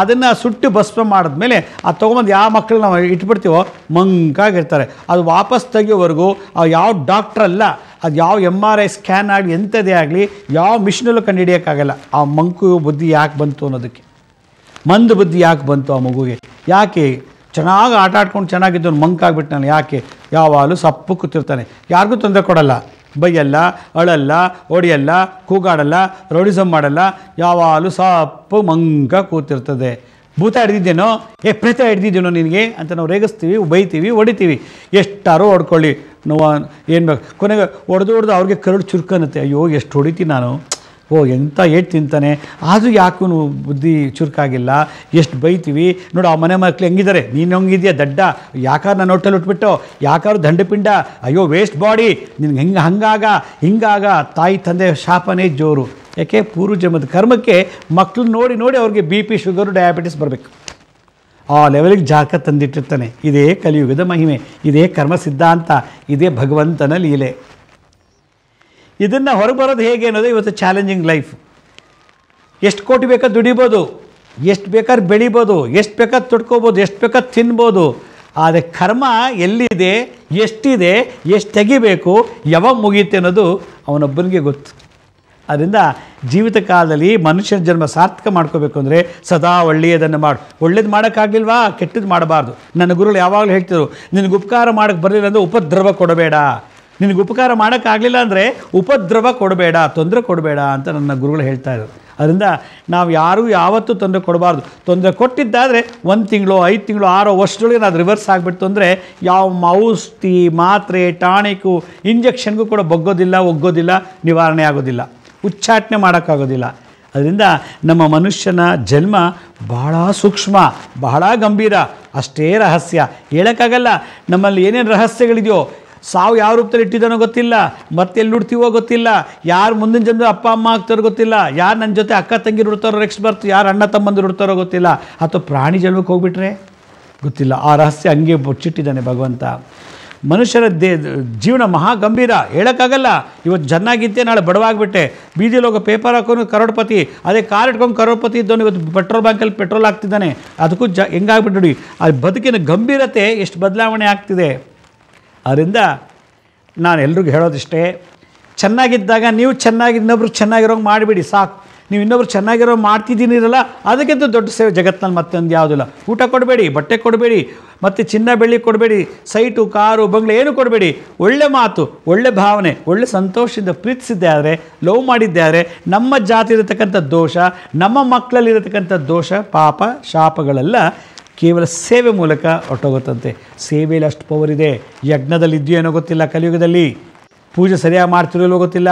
ಅದನ್ನು ಸುಟ್ಟು ಭಸ್ಮ ಮಾಡಿದ್ಮೇಲೆ ಆ ತೊಗೊಂಬಂದು ಯಾವ ಮಕ್ಕಳು ನಾವು ಇಟ್ಬಿಡ್ತೀವೋ ಮಂಕಾಗಿರ್ತಾರೆ. ಅದು ವಾಪಸ್ ತೆಗಿಯೋವರೆಗೂ ಯಾವ ಡಾಕ್ಟ್ರಲ್ಲ, ಅದು ಯಾವ MRI ಸ್ಕ್ಯಾನ್ ಆಗಲಿ, ಎಂಥದೇ ಆಗಲಿ, ಯಾವ ಮಿಷನಲ್ಲೂ ಕಂಡು ಹಿಡಿಯೋಕ್ಕಾಗಲ್ಲ ಆ ಮಂಕು ಬುದ್ಧಿ ಯಾಕೆ ಬಂತು ಅನ್ನೋದಕ್ಕೆ, ಮಂದ ಬುದ್ಧಿ ಯಾಕೆ ಬಂತು ಆ ಮಗುಗೆ, ಯಾಕೆ ಚೆನ್ನಾಗಿ ಆಟ ಆಡ್ಕೊಂಡು ಚೆನ್ನಾಗಿದ್ದು ಮಂಕಾಗ್ಬಿಟ್ಟು ಯಾಕೆ ಯಾವಾಗಲೂ ಸಪ್ಪು ಕೂತಿರ್ತಾನೆ, ಯಾರಿಗೂ ತೊಂದರೆ ಕೊಡಲ್ಲ, ಬೈಯಲ್ಲ, ಅಳಲ್ಲ, ಹೊಡೆಯಲ್ಲ, ಕೂಗಾಡಲ್ಲ, ರೌಡಿಸಮ್ ಮಾಡಲ್ಲ, ಯಾವಾಗಲೂ ಸಪ್ಪು ಮಂಕ ಕೂತಿರ್ತದೆ. ಭೂತ ಹಿಡ್ದಿದ್ದೇನೋ, ಪ್ರೇತ ಹಿಡ್ದಿದ್ದೇನೋ ನಿನಗೆ ಅಂತ ನಾವು ರೇಗಿಸ್ತೀವಿ, ಬೈತೀವಿ, ಹೊಡಿತೀವಿ, ಎಷ್ಟಾರು ಹೊಡ್ಕೊಳ್ಳಿ, ನಾವು ಏನು ಬೇಕು, ಕೊನೆಗೆ ಹೊಡೆದು ಅವ್ರಿಗೆ ಕರುಳು ಚುರುಕನ್ನುತ್ತೆ, ಅಯ್ಯೋ ಎಷ್ಟು ಹೊಡಿತೀನಿ ನಾನು, ಓ ಎಂಥ ಏಟು ತಿಂತಾನೆ, ಆದರೂ ಯಾಕೂ ಬುದ್ಧಿ ಚುರುಕಾಗಿಲ್ಲ, ಎಷ್ಟು ಬೈತೀವಿ ನೋಡು, ಆ ಮನೆ ಮಕ್ಕಳು ಹೆಂಗಿದ್ದಾರೆ, ನೀನು ಹೆಂಗಿದೆಯಾ ದಡ್ಡ, ಯಾಕಾರ ನಾನು ಹೋಟೆಲ್ ಉಟ್ಬಿಟ್ಟು, ಯಾಕಾರು ದಂಡಪಿಂಡ, ಅಯ್ಯೋ ವೇಸ್ಟ್ ಬಾಡಿ, ನಿನ್ಗೆ ಹೆಂಗೆ ಹಿಂಗಾಗ ತಾಯಿ ತಂದೆ ಶಾಪನೇ ಜೋರು. ಯಾಕೆ ಪೂರ್ವ ಜನ್ಮದ ಕರ್ಮಕ್ಕೆ ಮಕ್ಕಳು ನೋಡಿ ನೋಡಿ ಅವ್ರಿಗೆ BP, ಶುಗರು, ಡಯಾಬಿಟಿಸ್ ಬರಬೇಕು, ಆ ಲೆವೆಲಿಗೆ ಜಾತಕ ತಂದಿಟ್ಟಿರ್ತಾನೆ. ಇದೇ ಕಲಿಯುಗದ ಮಹಿಮೆ, ಇದೇ ಕರ್ಮ ಸಿದ್ಧಾಂತ, ಇದೇ ಭಗವಂತನ ಲೀಲೆ. ಇದನ್ನು ಹೊರಬರೋದು ಹೇಗೆ ಅನ್ನೋದು ಇವತ್ತು ಚಾಲೆಂಜಿಂಗ್ ಲೈಫ್. ಎಷ್ಟು ಕೋಟಿ ಬೇಕಾದ್ರೆ ದುಡಿಬೋದು, ಎಷ್ಟು ಬೇಕಾದ್ರೆ ಬೆಳಿಬೋದು, ಎಷ್ಟು ಬೇಕಾದ್ರೆ ತೊಡ್ಕೋಬೋದು, ಎಷ್ಟು ಬೇಕಾದ್ರೆ ತಿನ್ಬೋದು, ಆದರೆ ಕರ್ಮ ಎಲ್ಲಿದೆ, ಎಷ್ಟಿದೆ, ಎಷ್ಟು ತೆಗಿಬೇಕು, ಯಾವಾಗ ಮುಗಿಯುತ್ತೆ ಅನ್ನೋದು ಅವನೊಬ್ಬನಿಗೆ ಗೊತ್ತು. ಅದರಿಂದ ಜೀವಿತ ಕಾಲದಲ್ಲಿ ಮನುಷ್ಯನ ಜನ್ಮ ಸಾರ್ಥಕ ಮಾಡ್ಕೋಬೇಕು ಅಂದರೆ ಸದಾ ಒಳ್ಳೆಯದನ್ನು ಮಾಡು, ಒಳ್ಳೇದು ಮಾಡೋಕ್ಕಾಗಲಿಲ್ವಾ ಕೆಟ್ಟದ್ದು ಮಾಡಬಾರ್ದು. ನನ್ನ ಗುರುಗಳು ಯಾವಾಗಲೂ ಹೇಳ್ತಿದ್ರು, ನಿನಗೆ ಉಪಕಾರ ಮಾಡೋಕ್ಕೆ ಬರಲಿಲ್ಲ ಅಂದರೆ ಉಪದ್ರವ ಕೊಡಬೇಡ, ನಿನಗೆ ಉಪಕಾರ ಮಾಡೋಕ್ಕಾಗಲಿಲ್ಲ ಅಂದರೆ ಉಪದ್ರವ ಕೊಡಬೇಡ, ತೊಂದರೆ ಕೊಡಬೇಡ ಅಂತ ನನ್ನ ಗುರುಗಳು ಹೇಳ್ತಾಯಿದ್ರು. ಅದರಿಂದ ನಾವು ಯಾರೂ ಯಾವತ್ತೂ ತೊಂದರೆ ಕೊಡಬಾರ್ದು. ತೊಂದರೆ ಕೊಟ್ಟಿದ್ದಾದರೆ 1 ತಿಂಗಳು, 5 ತಿಂಗಳು, 6 ವರ್ಷದೊಳಗೆ ಅದು ರಿವರ್ಸ್ ಆಗಿಬಿಡ್ತು ಅಂದರೆ ಯಾವ ಔಷಧಿ, ಮಾತ್ರೆ, ಟಾಣಿಕು, ಇಂಜೆಕ್ಷನ್ಗೂ ಕೂಡ ಬಗ್ಗೋದಿಲ್ಲ, ಒಗ್ಗೋದಿಲ್ಲ, ನಿವಾರಣೆ ಆಗೋದಿಲ್ಲ, ಉಚ್ಚಾಟನೆ ಮಾಡೋಕ್ಕಾಗೋದಿಲ್ಲ. ಅದರಿಂದ ನಮ್ಮ ಮನುಷ್ಯನ ಜನ್ಮ ಬಹಳ ಸೂಕ್ಷ್ಮ, ಬಹಳ ಗಂಭೀರ, ಅಷ್ಟೇ ರಹಸ್ಯ, ಹೇಳೋಕ್ಕಾಗಲ್ಲ. ನಮ್ಮಲ್ಲಿ ಏನೇನು ರಹಸ್ಯಗಳಿದೆಯೋ, ಸಾವು ಯಾವ ರೂಪದಲ್ಲಿ ಇಟ್ಟಿದ್ದಾನೋ ಗೊತ್ತಿಲ್ಲ, ಮತ್ತೆಲ್ಲಿ ಹುಡ್ತೀವೋ ಗೊತ್ತಿಲ್ಲ, ಯಾರು ಮುಂದಿನ ಜನ ಅಪ್ಪ ಅಮ್ಮ ಆಗ್ತಾರೋ ಗೊತ್ತಿಲ್ಲ, ಯಾರು ನನ್ನ ಜೊತೆ ಅಕ್ಕ ತಂಗಿರು ಹುಡ್ತಾರೋ ನೆಕ್ಸ್ಟ್ ಬರ್ತು, ಯಾರು ಅಣ್ಣ ತಮ್ಮಂದಿರು ಹುಡ್ತಾರೋ ಗೊತ್ತಿಲ್ಲ, ಅಥವಾ ಪ್ರಾಣಿ ಜನ್ಮಕ್ಕೆ ಹೋಗ್ಬಿಟ್ರೆ ಗೊತ್ತಿಲ್ಲ. ಆ ರಹಸ್ಯ ಹಂಗೆ ಬುಚ್ಚಿಟ್ಟಿದ್ದಾನೆ ಭಗವಂತ. ಮನುಷ್ಯರ ಜೀವನ ಮಹಾ ಗಂಭೀರ, ಹೇಳೋಕ್ಕಾಗಲ್ಲ. ಇವತ್ತು ಚೆನ್ನಾಗಿದ್ದೆ, ನಾಳೆ ಬಡವಾಗಿಬಿಟ್ಟೆ. ಬೀದಿಲಿ ಹೋಗೋ ಪೇಪರ್ ಹಾಕೊಂಡು ಕರೋಡ್ಪತಿ, ಅದೇ ಕಾರ್ ಇಟ್ಕೊಂಡು ಕರೋಡ್ಪತಿ ಇದ್ದವನು ಇವತ್ತು ಪೆಟ್ರೋಲ್ ಬ್ಯಾಂಕಲ್ಲಿ ಪೆಟ್ರೋಲ್ ಹಾಕ್ತಿದ್ದಾನೆ. ಅದಕ್ಕೂ ಹೆಂಗಾಗ್ಬಿಟ್ಟು ನೋಡಿ, ಆ ಬದುಕಿನ ಗಂಭೀರತೆ ಎಷ್ಟು ಬದಲಾವಣೆ ಆಗ್ತಿದೆ. ಅದರಿಂದ ನಾನು ಎಲ್ರಿಗೂ ಹೇಳೋದಿಷ್ಟೇ, ಚೆನ್ನಾಗಿದ್ದಾಗ ನೀವು ಚೆನ್ನಾಗಿ ಇನ್ನೊಬ್ರು ಚೆನ್ನಾಗಿರೋಂಗೆ ಮಾಡಿಬಿಡಿ, ಸಾಕು. ನೀವು ಇನ್ನೊಬ್ರು ಚೆನ್ನಾಗಿರೋ ಮಾಡ್ತಿದ್ದೀನಿರಲ್ಲ, ಅದಕ್ಕಿಂತ ದೊಡ್ಡ ಸೇವೆ ಜಗತ್ತಿನಲ್ಲಿ ಮತ್ತೊಂದು ಯಾವುದಿಲ್ಲ. ಊಟ ಕೊಡಬೇಡಿ, ಬಟ್ಟೆ ಕೊಡಬೇಡಿ, ಮತ್ತು ಚಿನ್ನ ಬೆಳ್ಳಿ ಕೊಡಬೇಡಿ, ಸೈಟು ಕಾರು ಬಂಗ್ಲೆ ಏನು ಕೊಡಬೇಡಿ. ಒಳ್ಳೆ ಮಾತು, ಒಳ್ಳೆ ಭಾವನೆ, ಒಳ್ಳೆ ಸಂತೋಷದಿಂದ ಪ್ರೀತಿಸಿದ್ದೇ ಆದರೆ, ಲವ್ ಮಾಡಿದ್ದೇ ಆದರೆ, ನಮ್ಮ ಜಾತಿಯಲ್ಲಿರತಕ್ಕಂಥ ದೋಷ, ನಮ್ಮ ಮಕ್ಕಳಲ್ಲಿರತಕ್ಕಂಥ ದೋಷ, ಪಾಪ ಶಾಪಗಳೆಲ್ಲ ಕೇವಲ ಸೇವೆ ಮೂಲಕ ಹೊರಟೋಗುತ್ತಂತೆ. ಸೇವೆಯಲ್ಲಿ ಅಷ್ಟು ಪವರ್ ಇದೆ. ಯಜ್ಞದಲ್ಲಿದ್ದೀಯೋ ಏನೋ ಗೊತ್ತಿಲ್ಲ, ಕಲಿಯುಗದಲ್ಲಿ ಪೂಜೆ ಸರಿಯಾಗಿ ಮಾಡ್ತಿರೋ ಗೊತ್ತಿಲ್ಲ,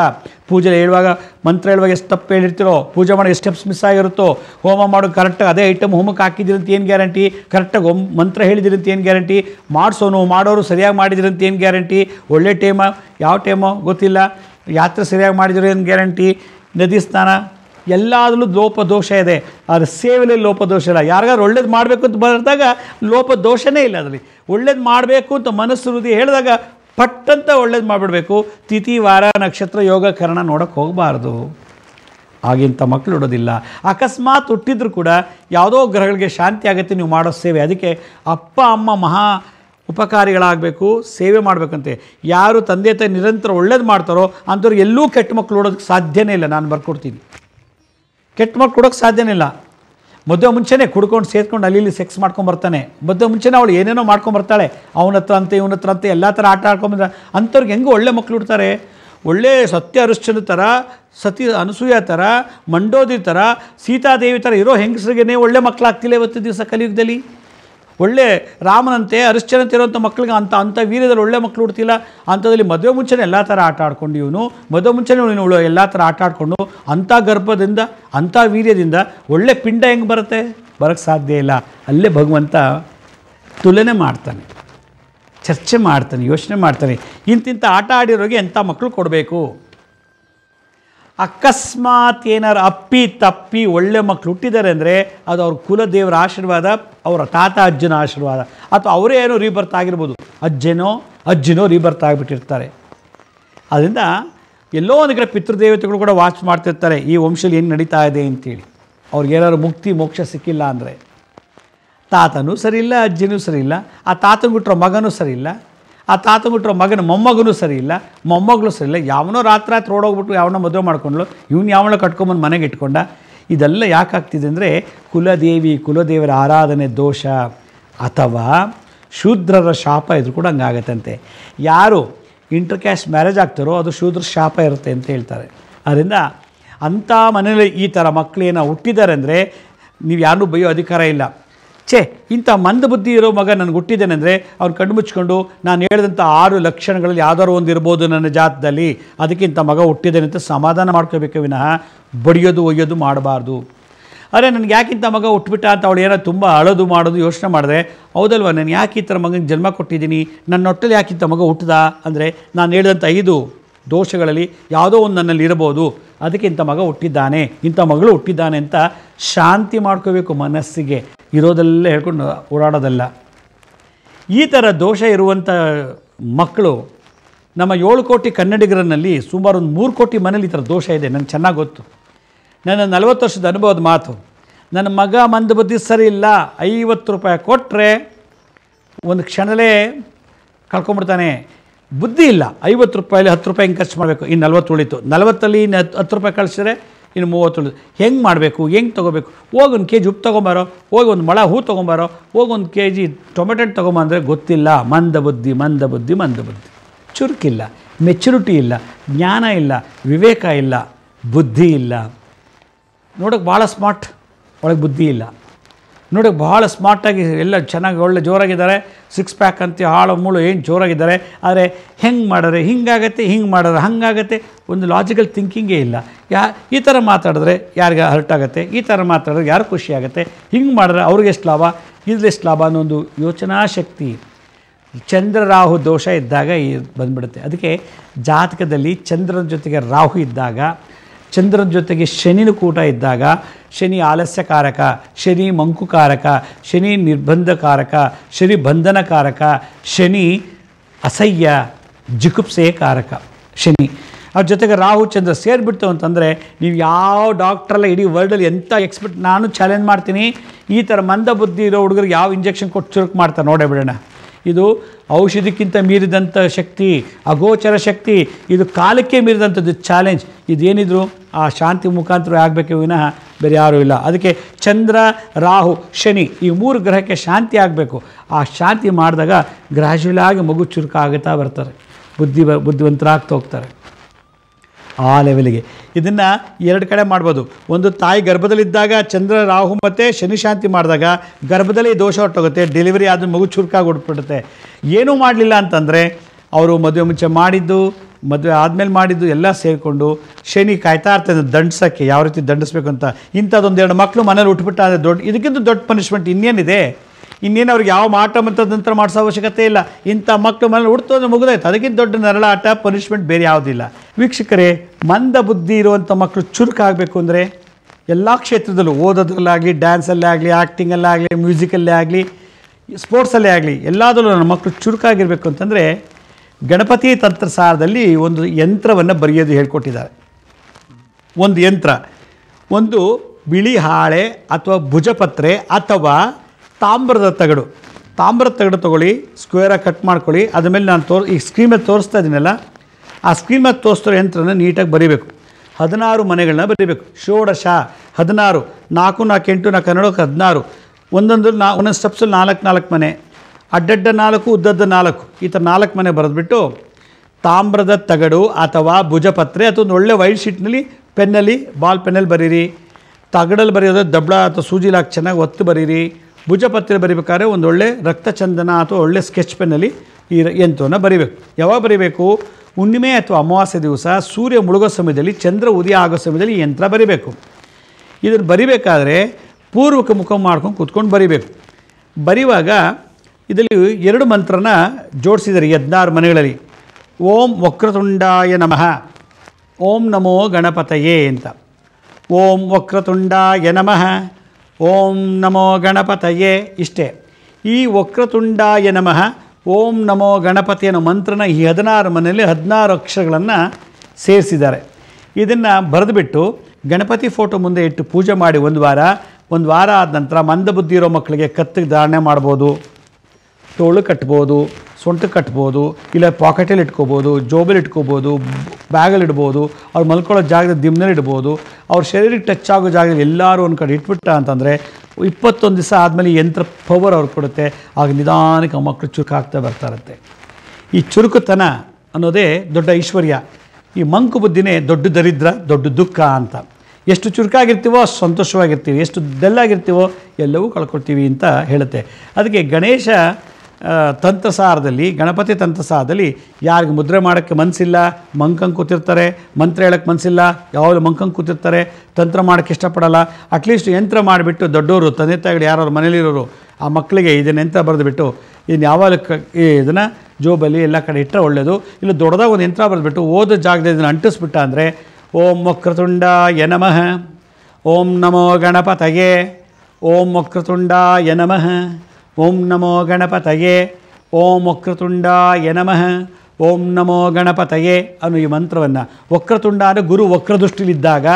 ಪೂಜೆ ಹೇಳುವಾಗ ಮಂತ್ರ ಹೇಳುವಾಗ ಎಷ್ಟು ತಪ್ಪು ಹೇಳಿರ್ತಿರೋ, ಪೂಜೆ ಮಾಡೋ ಎಷ್ಟು ಸ್ಟೆಪ್ಸ್ ಮಿಸ್ ಆಗಿರುತ್ತೋ, ಹೋಮ ಮಾಡೋದು ಕರೆಕ್ಟಾಗಿ ಅದೇ ಐಟಮ್ ಹೋಮಕ್ಕೆ ಹಾಕಿದ್ರಂತ ಏನು ಗ್ಯಾರಂಟಿ, ಕರೆಕ್ಟಾಗಿ ಮಂತ್ರ ಹೇಳಿದಿರಂತ ಏನು ಗ್ಯಾರಂಟಿ, ಮಾಡಿಸೋನು ಮಾಡೋರು ಸರಿಯಾಗಿ ಮಾಡಿದಿರಂತ ಏನು ಗ್ಯಾರಂಟಿ, ಒಳ್ಳೆ ಟೈಮ ಯಾವ ಟೈಮೋ ಗೊತ್ತಿಲ್ಲ, ಯಾತ್ರೆ ಸರಿಯಾಗಿ ಮಾಡಿದಿರೋ ಏನು ಗ್ಯಾರಂಟಿ, ನದಿ ಸ್ನಾನ ಎಲ್ಲಾದರಲ್ಲೂ ಲೋಪದೋಷ ಇದೆ. ಆದರೆ ಸೇವೆಯಲ್ಲಿ ಲೋಪದೋಷ ಇಲ್ಲ. ಯಾರಿಗಾದ್ರೂ ಒಳ್ಳೇದು ಮಾಡಬೇಕು ಅಂತ ಬಂದಾಗ ಲೋಪದೋಷನೇ ಇಲ್ಲ. ಅದರಲ್ಲಿ ಒಳ್ಳೇದು ಮಾಡಬೇಕು ಅಂತ ಮನಸ್ಸು ಹೃದಯ ಹೇಳಿದಾಗ ಪಟ್ಟಂತ ಒಳ್ಳೇದು ಮಾಡಿಬಿಡಬೇಕು. ತಿಥಿ ವಾರ ನಕ್ಷತ್ರ ಯೋಗ ಕರಣ ನೋಡೋಕ್ಕೆ ಹೋಗಬಾರ್ದು. ಆಗಿಂಥ ಮಕ್ಕಳು ಇಡೋದಿಲ್ಲ. ಅಕಸ್ಮಾತ್ ಹುಟ್ಟಿದ್ರೂ ಕೂಡ ಯಾವುದೋ ಗ್ರಹಗಳಿಗೆ ಶಾಂತಿ ಆಗುತ್ತೆ ನೀವು ಮಾಡೋ ಸೇವೆ. ಅದಕ್ಕೆ ಅಪ್ಪ ಅಮ್ಮ ಮಹಾ ಉಪಕಾರಿಗಳಾಗಬೇಕು, ಸೇವೆ ಮಾಡಬೇಕಂತೆ. ಯಾರು ತಂದೆ ತಾಯಿ ನಿರಂತರ ಒಳ್ಳೇದು ಮಾಡ್ತಾರೋ ಅಂಥವ್ರು ಎಲ್ಲೂ ಕೆಟ್ಟ ಮಕ್ಕಳು ಓಡೋದಕ್ಕೆ ಸಾಧ್ಯನೇ ಇಲ್ಲ. ನಾನು ಬರ್ಕೊಡ್ತೀನಿ, ಕೆಟ್ಟ ಮಕ್ಕಳು ಕೊಡೋಕ್ಕೆ ಸಾಧ್ಯನೇ ಇಲ್ಲ. ಮದುವೆ ಮುಂಚೆನೇ ಕುಡ್ಕೊಂಡು ಸೇರ್ಕೊಂಡು ಅಲ್ಲಿ ಸೆಕ್ಸ್ ಮಾಡ್ಕೊಂಬರ್ತಾನೆ. ಮದುವೆ ಮುಂಚೆನೇ ಅವಳು ಏನೇನೋ ಮಾಡ್ಕೊಂಬರ್ತಾಳೆ, ಅವನ ಹತ್ರ ಅಂತ ಇವನ ಹತ್ರ ಅಂತ ಎಲ್ಲ ಥರ ಆಟ ಆಡ್ಕೊಂಬಂದ್ರೆ ಅಂಥವ್ರಿಗೆ ಹೆಂಗೂ ಒಳ್ಳೆ ಮಕ್ಕಳು ಇಡ್ತಾರೆ. ಒಳ್ಳೆ ಸತ್ಯ ಅರಿಶ್ಚಂದ್ರ ಥರ, ಸತಿ ಅನಸೂಯ ಥರ, ಮಂಡೋದಿ ಥರ, ಸೀತಾದೇವಿ ಥರ ಇರೋ ಹೆಂಗಸರಿಗೇನೆ ಒಳ್ಳೆ ಮಕ್ಕಳಾಗ್ತಿಲ್ಲ ಇವತ್ತು ದಿವಸ ಕಲಿಯುಗದಲ್ಲಿ. ಒಳ್ಳೆ ರಾಮನಂತೆ ಅರಿಶ್ಚಂದ್ರಂತೆ ಇರೋಂಥ ಮಕ್ಕಳಿಗೆ ಅಂಥ ವೀರ್ಯದಲ್ಲಿ ಒಳ್ಳೆ ಮಕ್ಕಳು ಹುಡ್ತಿಲ್ಲ. ಅಂಥದ್ರಲ್ಲಿ ಮದುವೆ ಮುಂಚೆನೇ ಎಲ್ಲ ಥರ ಆಟ ಆಡ್ಕೊಂಡು ಇವನು, ಮದುವೆ ಮುಂಚೆನೇ ಇವನು ಎಲ್ಲ ಥರ ಆಟ ಆಡ್ಕೊಂಡು ಅಂಥ ಗರ್ಭದಿಂದ ಅಂಥ ವೀರ್ಯದಿಂದ ಒಳ್ಳೆ ಪಿಂಡ ಹೆಂಗೆ ಬರುತ್ತೆ? ಬರೋಕ್ಕೆ ಸಾಧ್ಯ ಇಲ್ಲ. ಅಲ್ಲೇ ಭಗವಂತ ತುಲನೆ ಮಾಡ್ತಾನೆ, ಚರ್ಚೆ ಮಾಡ್ತಾನೆ, ಯೋಚನೆ ಮಾಡ್ತಾನೆ. ಇಂತಿಂಥ ಆಟ ಆಡಿರೋರಿಗೆ ಎಂಥ ಮಕ್ಕಳು ಕೊಡಬೇಕು. ಅಕಸ್ಮಾತ್ ಏನಾರು ಅಪ್ಪಿ ತಪ್ಪಿ ಒಳ್ಳೆ ಮಕ್ಕಳು ಹುಟ್ಟಿದ್ದಾರೆ ಅಂದರೆ ಅದು ಅವ್ರ ಕುಲದೇವರ ಆಶೀರ್ವಾದ, ಅವರ ತಾತ ಅಜ್ಜನ ಆಶೀರ್ವಾದ, ಅಥವಾ ಅವರೇ ಏನೋ ರೀಬರ್ತ್ ಆಗಿರ್ಬೋದು, ಅಜ್ಜಿನೋ ರೀಬರ್ತ್ ಆಗಿಬಿಟ್ಟಿರ್ತಾರೆ. ಅದರಿಂದ ಎಲ್ಲೋ ಒಂದು ಕಡೆ ಪಿತೃದೇವತೆಗಳು ಕೂಡ ವಾಚ್ ಮಾಡ್ತಿರ್ತಾರೆ, ಈ ವಂಶದಲ್ಲಿ ಏನು ನಡೀತಾ ಇದೆ ಅಂತೇಳಿ. ಅವ್ರಿಗೇನಾದ್ರು ಮುಕ್ತಿ ಮೋಕ್ಷ ಸಿಕ್ಕಿಲ್ಲ ಅಂದರೆ ತಾತನೂ ಸರಿ ಇಲ್ಲ, ಅಜ್ಜಿನೂ ಸರಿ ಇಲ್ಲ, ಆ ತಾತನ ಬಿಟ್ಟರೋ ಮಗನೂ ಸರಿ ಇಲ್ಲ, ಆ ತಾತ ಬಿಟ್ಟರೋ ಮಗನ ಮೊಮ್ಮಗನೂ ಸರಿ ಇಲ್ಲ, ಮೊಮ್ಮಗಳು ಸರಿ ಇಲ್ಲ, ಯಾವನೋ ರಾತ್ರಿ ಓಡೋಗ್ಬಿಟ್ಟು ಯಾವನೋ ಮದುವೆ ಮಾಡ್ಕೊಂಡ್ಲು, ಇವ್ನು ಯಾವನೋ ಕಟ್ಕೊಂಬಂದು ಮನೆಗೆ ಇಟ್ಕೊಂಡ. ಇದೆಲ್ಲ ಯಾಕಾಗ್ತಿದೆ ಅಂದರೆ ಕುಲದೇವರ ಆರಾಧನೆ ದೋಷ ಅಥವಾ ಶೂದ್ರರ ಶಾಪ ಇದ್ರೂ ಕೂಡ ಹಂಗಾಗತ್ತಂತೆ. ಯಾರು ಇಂಟರ್ ಕ್ಯಾಸ್ಟ್ ಮ್ಯಾರೇಜ್ ಆಗ್ತಾರೋ ಅದು ಶೂದ್ರ ಶಾಪ ಇರುತ್ತೆ ಅಂತ ಹೇಳ್ತಾರೆ. ಅದರಿಂದ ಅಂಥ ಮನೇಲಿ ಈ ಥರ ಮಕ್ಕಳೇನೋ ಹುಟ್ಟಿದ್ದಾರೆ ಅಂದರೆ ನೀವು ಯಾರನ್ನೂ ಬೈಯೋ ಅಧಿಕಾರ ಇಲ್ಲ. ಇಂಥ ಮಂದ ಬುದ್ಧಿ ಇರೋ ಮಗ ನನಗೆ ಹುಟ್ಟಿದ್ದೇನೆ ಅಂದರೆ ಅವ್ನು ಕಣ್ಣು ಮುಚ್ಕೊಂಡು ನಾನು ಹೇಳಿದಂಥ 6 ಲಕ್ಷಣಗಳಲ್ಲಿ ಯಾವ್ದಾದ್ರು ಒಂದು ಇರ್ಬೋದು ನನ್ನ ಜಾತದಲ್ಲಿ, ಅದಕ್ಕಿಂತ ಮಗ ಹುಟ್ಟಿದ್ದೇನೆ ಅಂತ ಸಮಾಧಾನ ಮಾಡ್ಕೋಬೇಕು ವಿನಃ ಬಡಿಯೋದು ಒಯ್ಯೋದು ಮಾಡಬಾರ್ದು. ಅರೆ ನನಗೆ ಯಾಕಿಂಥ ಮಗ ಹುಟ್ಟುಬಿಟ್ಟ ಅಂತ ಅವಳು ಏನೋ ತುಂಬ ಅಳೋದು ಮಾಡೋದು ಯೋಚನೆ ಮಾಡಿದ್ರೆ, ಹೌದಲ್ವ ನಾನು ಯಾಕೆ ಈ ಥರ ಮಗನಿಗೆ ಜನ್ಮ ಕೊಟ್ಟಿದ್ದೀನಿ, ನನ್ನ ಹೊಟ್ಟೆಲಿ ಯಾಕಿಂಥ ಮಗ ಹುಟ್ಟದ ಅಂದರೆ ನಾನು ಹೇಳಿದಂಥ 5 ದೋಷಗಳಲ್ಲಿ ಯಾವುದೋ ಒಂದು ನನ್ನಲ್ಲಿ ಇರ್ಬೋದು, ಅದಕ್ಕಿಂತ ಮಗ ಹುಟ್ಟಿದ್ದಾನೆ, ಇಂಥ ಮಗಳು ಹುಟ್ಟಿದ್ದಾನೆ ಅಂತ ಶಾಂತಿ ಮಾಡ್ಕೋಬೇಕು. ಮನಸ್ಸಿಗೆ ಇರೋದೆಲ್ಲ ಹೇಳ್ಕೊಂಡು ಓಡಾಡೋದಲ್ಲ. ಈ ಥರ ದೋಷ ಇರುವಂಥ ಮಕ್ಕಳು ನಮ್ಮ 7 ಕೋಟಿ ಕನ್ನಡಿಗರನ್ನಲ್ಲಿ ಸುಮಾರು ಒಂದು 3 ಕೋಟಿ ಮನೇಲಿ ಈ ಥರ ದೋಷ ಇದೆ. ನನಗೆ ಚೆನ್ನಾಗಿ ಗೊತ್ತು, ನನ್ನ 40 ವರ್ಷದ ಅನುಭವದ ಮಾತು. ನನ್ನ ಮಗ ಮಂದಬುದ್ಧಿ ಸರಿ ಇಲ್ಲ, $50 ಕೊಟ್ಟರೆ ಒಂದು ಕ್ಷಣದಲ್ಲೇ ಕಳ್ಕೊಂಬಿಡ್ತಾನೆ. ಬುದ್ಧಿ ಇಲ್ಲ, $50 $10 ಹಿಂಗೆ ಖರ್ಚು ಮಾಡಬೇಕು, ಇನ್ನು 40 ಉಳಿತು, 40ಅಲ್ಲಿ ಇನ್ನು $10 ಕಳಿಸಿದ್ರೆ ಇನ್ನು 30 ಉಳಿದು. ಹೆಂಗೆ ಮಾಡಬೇಕು, ಹೆಂಗೆ ತೊಗೋಬೇಕು? ಹೋಗಿ 1 kg ಉಪ್ಪು ತೊಗೊಂಬಾರೋ, ಹೋಗಿ 1 ಮೊಳ ಹೂ ತೊಗೊಂಬಾರೋ, ಹೋಗಿ 1 kg ಟೊಮೆಟೊ ಹಣ್ಣು ತೊಗೊಂಬಂದರೆ ಗೊತ್ತಿಲ್ಲ. ಮಂದಬುದ್ಧಿ, ಚುರುಕಿಲ್ಲ, ಮೆಚುರಿಟಿ ಇಲ್ಲ, ಜ್ಞಾನ ಇಲ್ಲ, ವಿವೇಕ ಇಲ್ಲ, ಬುದ್ಧಿ ಇಲ್ಲ. ನೋಡೋಕ್ಕೆ ಭಾಳ ಸ್ಮಾರ್ಟ್, ಒಳಗೆ ಬುದ್ಧಿ ಇಲ್ಲ. ನೋಡೋಕ್ಕೆ ಭಾಳ ಸ್ಮಾರ್ಟಾಗಿ ಎಲ್ಲ ಚೆನ್ನಾಗಿ ಒಳ್ಳೆ ಜೋರಾಗಿದ್ದಾರೆ, 6 ಪ್ಯಾಕ್ ಅಂತ ಹಾಳು ಮೂಳು ಏನು ಜೋರಾಗಿದ್ದಾರೆ. ಆದರೆ ಹೆಂಗೆ ಮಾಡಿದ್ರೆ ಹಿಂಗಾಗತ್ತೆ, ಹಿಂಗೆ ಮಾಡಿದ್ರೆ ಹಂಗಾಗತ್ತೆ, ಒಂದು ಲಾಜಿಕಲ್ ಥಿಂಕಿಂಗೇ ಇಲ್ಲ. ಈ ಥರ ಮಾತಾಡಿದ್ರೆ ಯಾರಿಗೆ ಹರ್ಟ್ ಆಗುತ್ತೆ, ಈ ಥರ ಮಾತಾಡಿದ್ರೆ ಯಾರು ಖುಷಿಯಾಗುತ್ತೆ, ಹಿಂಗೆ ಮಾಡಿದ್ರೆ ಅವ್ರಿಗೆ ಎಷ್ಟು ಲಾಭ, ಇದೆಷ್ಟು ಲಾಭ ಅನ್ನೋದು ಯೋಚನಾ ಶಕ್ತಿ ಚಂದ್ರ ರಾಹು ದೋಷ ಇದ್ದಾಗ ಬಂದ್ಬಿಡುತ್ತೆ. ಅದಕ್ಕೆ ಜಾತಕದಲ್ಲಿ ಚಂದ್ರನ ಜೊತೆಗೆ ರಾಹು ಇದ್ದಾಗ, ಚಂದ್ರನ ಜೊತೆಗೆ ಶನಿನ ಕೂಟ ಇದ್ದಾಗ, ಶನಿ ಆಲಸ್ಯಕಾರಕ, ಶನಿ ಮಂಕುಕಾರಕ, ಶನಿ ನಿರ್ಬಂಧಕಾರಕ, ಶನಿ ಬಂಧನಕಾರಕ, ಶನಿ असह्य ಜಿಗುಪ್ಸೆ ಕಾರಕ ಶನಿ. ಅವ್ರ ಜೊತೆಗೆ ರಾಹು ಚಂದ್ರ ಸೇರಿಬಿಡ್ತು ಅಂತಂದರೆ ನೀವು ಯಾವ ಡಾಕ್ಟ್ರಲ್ಲ ಇಡೀ ವರ್ಲ್ಡಲ್ಲಿ ಎಂಥ ಎಕ್ಸ್ಪರ್ಟ್ ನಾನು ಚಾಲೆಂಜ್ ಮಾಡ್ತೀನಿ ಈ ಥರ ಮಂದ ಬುದ್ಧಿ ಇರೋ ಹುಡುಗರಿಗೆ ಯಾವ ಇಂಜೆಕ್ಷನ್ ಕೊಟ್ಟು ಚುರುಕು ಮಾಡ್ತಾರೆ ನೋಡೇ ಬಿಡೋಣ. ಇದು ಔಷಧಕ್ಕಿಂತ ಮೀರಿದಂಥ ಶಕ್ತಿ, ಅಗೋಚರ ಶಕ್ತಿ, ಇದು ಕಾಲಕ್ಕೆ ಮೀರಿದಂಥದ್ದು ಚಾಲೆಂಜ್. ಇದೇನಿದ್ರು ಆ ಶಾಂತಿ ಮುಖಾಂತರ ಆಗಬೇಕೇ ವಿನಃ ಬೇರೆ ಯಾರೂ ಇಲ್ಲ. ಅದಕ್ಕೆ ಚಂದ್ರ ರಾಹು ಶನಿ ಈ ಮೂರು ಗ್ರಹಕ್ಕೆ ಶಾಂತಿ ಆಗಬೇಕು. ಆ ಶಾಂತಿ ಮಾಡಿದಾಗ ಗ್ರಹಶೀಲಾಗಿ ಮಗು ಚುರುಕಾಗುತ್ತಾ ಬರ್ತಾರೆ, ಬುದ್ಧಿವಂತರಾಗ್ತಾ ಹೋಗ್ತಾರೆ ಆ ಲೆವೆಲ್ಗೆ. ಇದನ್ನು ಎರಡು ಕಡೆ ಮಾಡ್ಬೋದು. ಒಂದು ತಾಯಿ ಗರ್ಭದಲ್ಲಿದ್ದಾಗ ಚಂದ್ರ ರಾಹು ಮತ್ತು ಶನಿ ಶಾಂತಿ ಮಾಡಿದಾಗ ಗರ್ಭದಲ್ಲಿ ದೋಷ ಹೊಟ್ಟೋಗುತ್ತೆ, ಡೆಲಿವರಿ ಆದ ಮಗು ಚುರುಕಾಗಿ ಹೊಡ್ಬಿಡುತ್ತೆ. ಏನೂ ಮಾಡಲಿಲ್ಲ ಅಂತಂದರೆ ಅವರು ಮದುವೆ ಮುಂಚೆ ಮಾಡಿದ್ದು ಮದುವೆ ಆದಮೇಲೆ ಮಾಡಿದ್ದು ಎಲ್ಲ ಸೇರಿಕೊಂಡು ಶನಿ ಕಾಯ್ತಾ ಇರ್ತದೆ ದಂಡಿಸೋಕ್ಕೆ, ಯಾವ ರೀತಿ ದಂಡಿಸ್ಬೇಕು ಅಂತ. ಇಂಥದ್ದೊಂದೆರಡು ಮಕ್ಕಳು ಮನೇಲಿ ಉಟ್ಬಿಟ್ಟ ಅಂದರೆ ದೊಡ್ಡ, ಇದಕ್ಕಿಂತ ದೊಡ್ಡ ಪನಿಷ್ಮೆಂಟ್ ಇನ್ನೇನಿದೆ? ಇನ್ನೇನು ಅವ್ರಿಗೆ ಯಾವ ಆಟ ಮಂತ್ರ ಮಾಡಿಸೋ ಅವಶ್ಯಕತೆ ಇಲ್ಲ. ಇಂಥ ಮಕ್ಕಳು ಮನೇಲಿ ಹುಡ್ತೋದ್ರೆ ಮುಗಿದಾಯ್ತು. ಅದಕ್ಕಿಂತ ದೊಡ್ಡ ನರಳಾಟ ಪನಿಷ್ಮೆಂಟ್ ಬೇರೆ ಯಾವುದಿಲ್ಲ. ವೀಕ್ಷಕರೇ, ಮಂದ ಬುದ್ಧಿ ಇರುವಂಥ ಮಕ್ಕಳು ಚುರುಕಾಗಬೇಕು ಅಂದರೆ ಎಲ್ಲ ಕ್ಷೇತ್ರದಲ್ಲೂ, ಓದೋದ್ರಲ್ಲಾಗಲಿ, ಡ್ಯಾನ್ಸಲ್ಲೇ ಆಗಲಿ, ಆ್ಯಕ್ಟಿಂಗಲ್ಲಾಗಲಿ, ಮ್ಯೂಸಿಕಲ್ಲೇ ಆಗಲಿ, ಸ್ಪೋರ್ಟ್ಸಲ್ಲೇ ಆಗಲಿ, ಎಲ್ಲದರಲ್ಲೂ ನನ್ನ ಮಕ್ಕಳು ಚುರುಕಾಗಿರಬೇಕು ಅಂತಂದರೆ ಗಣಪತಿ ತಂತ್ರಸಾರದಲ್ಲಿ ಒಂದು ಯಂತ್ರವನ್ನು ಬರೆಯೋದು ಹೇಳ್ಕೊಟ್ಟಿದ್ದಾರೆ. ಒಂದು ಯಂತ್ರ, ಒಂದು ಬಿಳಿ ಹಾಳೆ ಅಥವಾ ಭುಜಪತ್ರೆ ಅಥವಾ ತಾಮ್ರದ ತಗಡು, ತೊಗೊಳ್ಳಿ, ಸ್ಕ್ವೇರಾಗಿ ಕಟ್ ಮಾಡ್ಕೊಳ್ಳಿ. ಅದ್ರ ಮೇಲೆ ನಾನು ಈ ಸ್ಕ್ರೀನ್ ಮೇಲೆ ತೋರಿಸ್ತಾ ಇದ್ದೀನಲ್ಲ, ಆ ಸ್ಕ್ರೀನ್ ಮೇಲೆ ತೋರಿಸ್ತಿರೋ ಯಂತ್ರನ ನೀಟಾಗಿ ಬರೀಬೇಕು. 16 ಮನೆಗಳನ್ನ ಬರೀಬೇಕು. ಷೋಡಶ 16, 4, 4, 8, 4, 16, ಒಂದೊಂದು ಒಂದೊಂದು ಸ್ಟೆಪ್ಸಲ್ಲಿ 4 ಮನೆ, ಅಡ್ಡಡ್ಡ 4, ಉದ್ದದ್ದ 4, ಈ ಥರ 4 ಮನೆ ಬರೆದ್ಬಿಟ್ಟು ತಾಮ್ರದ ತಗಡು ಅಥವಾ ಭುಜಪತ್ರೆ ಅಥವಾ ಒಂದು ಒಳ್ಳೆ ವೈಟ್ ಶೀಟ್ನಲ್ಲಿ ಪೆನ್ನಲ್ಲಿ ಬಾಲ್ ಪೆನ್ನಲ್ಲಿ ಬರೀರಿ. ತಗಡಲ್ಲಿ ಬರೆಯೋದು ದಬ್ಳ ಅಥವಾ ಸೂಜಿಲಾಕಿ ಚೆನ್ನಾಗಿ ಒತ್ತು ಬರೀರಿ. ಭುಜಪತ್ರೆ ಬರಿಬೇಕಾದ್ರೆ ಒಂದೊಳ್ಳೆ ರಕ್ತ ಚಂದನ ಅಥವಾ ಒಳ್ಳೆ ಸ್ಕೆಚ್ ಪೆನ್ನಲ್ಲಿ ಈ ಯಂತ್ರವನ್ನು ಬರಿಬೇಕು. ಯಾವಾಗ ಬರಿಬೇಕು? ಹುಣ್ಣಿಮೆ ಅಥವಾ ಅಮಾವಾಸ್ಯ ದಿವಸ, ಸೂರ್ಯ ಮುಳುಗೋ ಸಮಯದಲ್ಲಿ, ಚಂದ್ರ ಉದಯ ಆಗೋ ಸಮಯದಲ್ಲಿ ಈ ಯಂತ್ರ ಬರಿಬೇಕು. ಇದನ್ನು ಬರಿಬೇಕಾದ್ರೆ ಪೂರ್ವಕ್ಕೆ ಮುಖ ಮಾಡ್ಕೊಂಡು ಕೂತ್ಕೊಂಡು ಬರಿಬೇಕು. ಬರೆಯುವಾಗ ಇದರಲ್ಲಿ 2 ಮಂತ್ರನ ಜೋಡಿಸಿದ್ದಾರೆ 16 ಮನೆಗಳಲ್ಲಿ. ಓಂ ವಕ್ರತುಂಡಾಯ ನಮಃ, ಓಂ ನಮೋ ಗಣಪತಯೇ ಅಂತ. ಓಂ ವಕ್ರತುಂಡಾಯ ನಮಃ, ಓಂ ನಮೋ ಗಣಪತಯೇ, ಇಷ್ಟೇ. ಈ ವಕ್ರತುಂಡಾಯ ನಮಃ ಓಂ ನಮೋ ಗಣಪತಿ ಅನ್ನೋ ಮಂತ್ರನ ಈ 16 ಮನೆಯಲ್ಲಿ 16 ಅಕ್ಷರಗಳನ್ನು ಸೇರಿಸಿದ್ದಾರೆ. ಇದನ್ನು ಬರೆದುಬಿಟ್ಟು ಗಣಪತಿ ಫೋಟೋ ಮುಂದೆ ಇಟ್ಟು ಪೂಜೆ ಮಾಡಿ ಒಂದು ವಾರ ಆದ ನಂತರ ಮಂದಬುದ್ಧಿ ಇರೋ ಮಕ್ಕಳಿಗೆ ಕತ್ತಿಗೆ ಧಾರಣೆ ಮಾಡ್ಬೋದು, ತೋಳು ಕಟ್ಬೋದು, ಸೊಂಟಕ್ಕೆ ಕಟ್ಬೋದು, ಇಲ್ಲ ಪಾಕೆಟಲ್ಲಿ ಇಟ್ಕೋಬೋದು, ಜೋಬಲ್ಲಿ ಇಟ್ಕೋಬೋದು, ಬ್ಯಾಗಲ್ಲಿ ಇಡ್ಬೋದು, ಅವ್ರು ಮಲ್ಕೊಳ್ಳೋ ಜಾಗದಲ್ಲಿ ದಿಮ್ನಲ್ಲಿ ಇಡ್ಬೋದು, ಅವ್ರ ಶರೀರಕ್ಕೆ ಟಚ್ ಆಗೋ ಜಾಗದಲ್ಲಿ ಎಲ್ಲರೂ ಒಂದು ಕಡೆ ಇಟ್ಬಿಟ್ಟ ಅಂತಂದರೆ 21 ದಿವಸ ಆದಮೇಲೆ ಯಂತ್ರ ಪವರ್ ಅವ್ರು ಕೊಡುತ್ತೆ. ಆಗ ನಿಧಾನಕ್ಕೆ ಮಕ್ಕಳು ಚುರುಕಾಗ್ತಾ ಬರ್ತಾರಂತೆ. ಈ ಚುರುಕುತನ ಅನ್ನೋದೇ ದೊಡ್ಡ ಐಶ್ವರ್ಯ. ಈ ಮಂಕು ಬುದ್ಧಿನೇ ದೊಡ್ಡ ದರಿದ್ರ, ದೊಡ್ಡ ದುಃಖ ಅಂತ. ಎಷ್ಟು ಚುರುಕಾಗಿರ್ತೀವೋ ಅಷ್ಟು ಸಂತೋಷವಾಗಿರ್ತೀವಿ, ಎಷ್ಟು ಡಲ್ಲಾಗಿರ್ತೀವೋ ಎಲ್ಲವೂ ಕಳ್ಕೊಳ್ತೀವಿ ಅಂತ ಹೇಳುತ್ತೆ. ಅದಕ್ಕೆ ಗಣೇಶ ತಂತ್ರಸಾರದಲ್ಲಿ, ಗಣಪತಿ ತಂತ್ರಸಾರದಲ್ಲಿ ಯಾರಿಗೆ ಮುದ್ರೆ ಮಾಡೋಕ್ಕೆ ಮನಸ್ಸಿಲ್ಲ, ಮಂಕಂಗೆ ಕೂತಿರ್ತಾರೆ, ಮಂತ್ರ ಹೇಳೋಕ್ಕೆ ಮನಸ್ಸಿಲ್ಲ, ಯಾವಾಗಲೂ ಮಂಕಂಗೆ ಕೂತಿರ್ತಾರೆ, ತಂತ್ರ ಮಾಡೋಕ್ಕೆ ಇಷ್ಟಪಡೋಲ್ಲ, ಅಟ್ಲೀಸ್ಟ್ ಯಂತ್ರ ಮಾಡಿಬಿಟ್ಟು ದೊಡ್ಡವರು ತಂದೆ ತಾಯಿಗಳು ಯಾರವ್ರ ಮನೇಲಿರೋರು ಆ ಮಕ್ಕಳಿಗೆ ಇದನ್ನು ಯಂತ್ರ ಬರೆದುಬಿಟ್ಟು ಇದನ್ನು ಯಾವಾಗ ಇದನ್ನು ಜೋಬಲ್ಲಿ ಎಲ್ಲ ಕಡೆ ಇಟ್ಟರೆ ಒಳ್ಳೆಯದು. ಇಲ್ಲ ದೊಡ್ಡದಾಗ ಒಂದು ಯಂತ್ರ ಬರೆದುಬಿಟ್ಟು ಓದೋ ಜಾಗದಲ್ಲಿ ಇದನ್ನು ಅಂಟಿಸ್ಬಿಟ್ಟ ಅಂದರೆ ಓಂ ವಕ್ರತುಂಡಾಯ ನಮಃ, ಓಂ ನಮೋ ಗಣಪತಯೇ, ಓಂ ವಕ್ರತುಂಡಾಯ ನಮಃ, ಓಂ ನಮೋ ಗಣಪತಯೇ, ಓಂ ವಕ್ರತುಂಡಾಯ ನಮಃ, ಓಂ ನಮೋ ಗಣಪತಯೇ ಅನ್ನೋ ಈ ಮಂತ್ರವನ್ನು. ವಕ್ರತುಂಡ ಅಂದರೆ ಗುರು ವಕ್ರದೃಷ್ಟಿಲಿದ್ದಾಗ,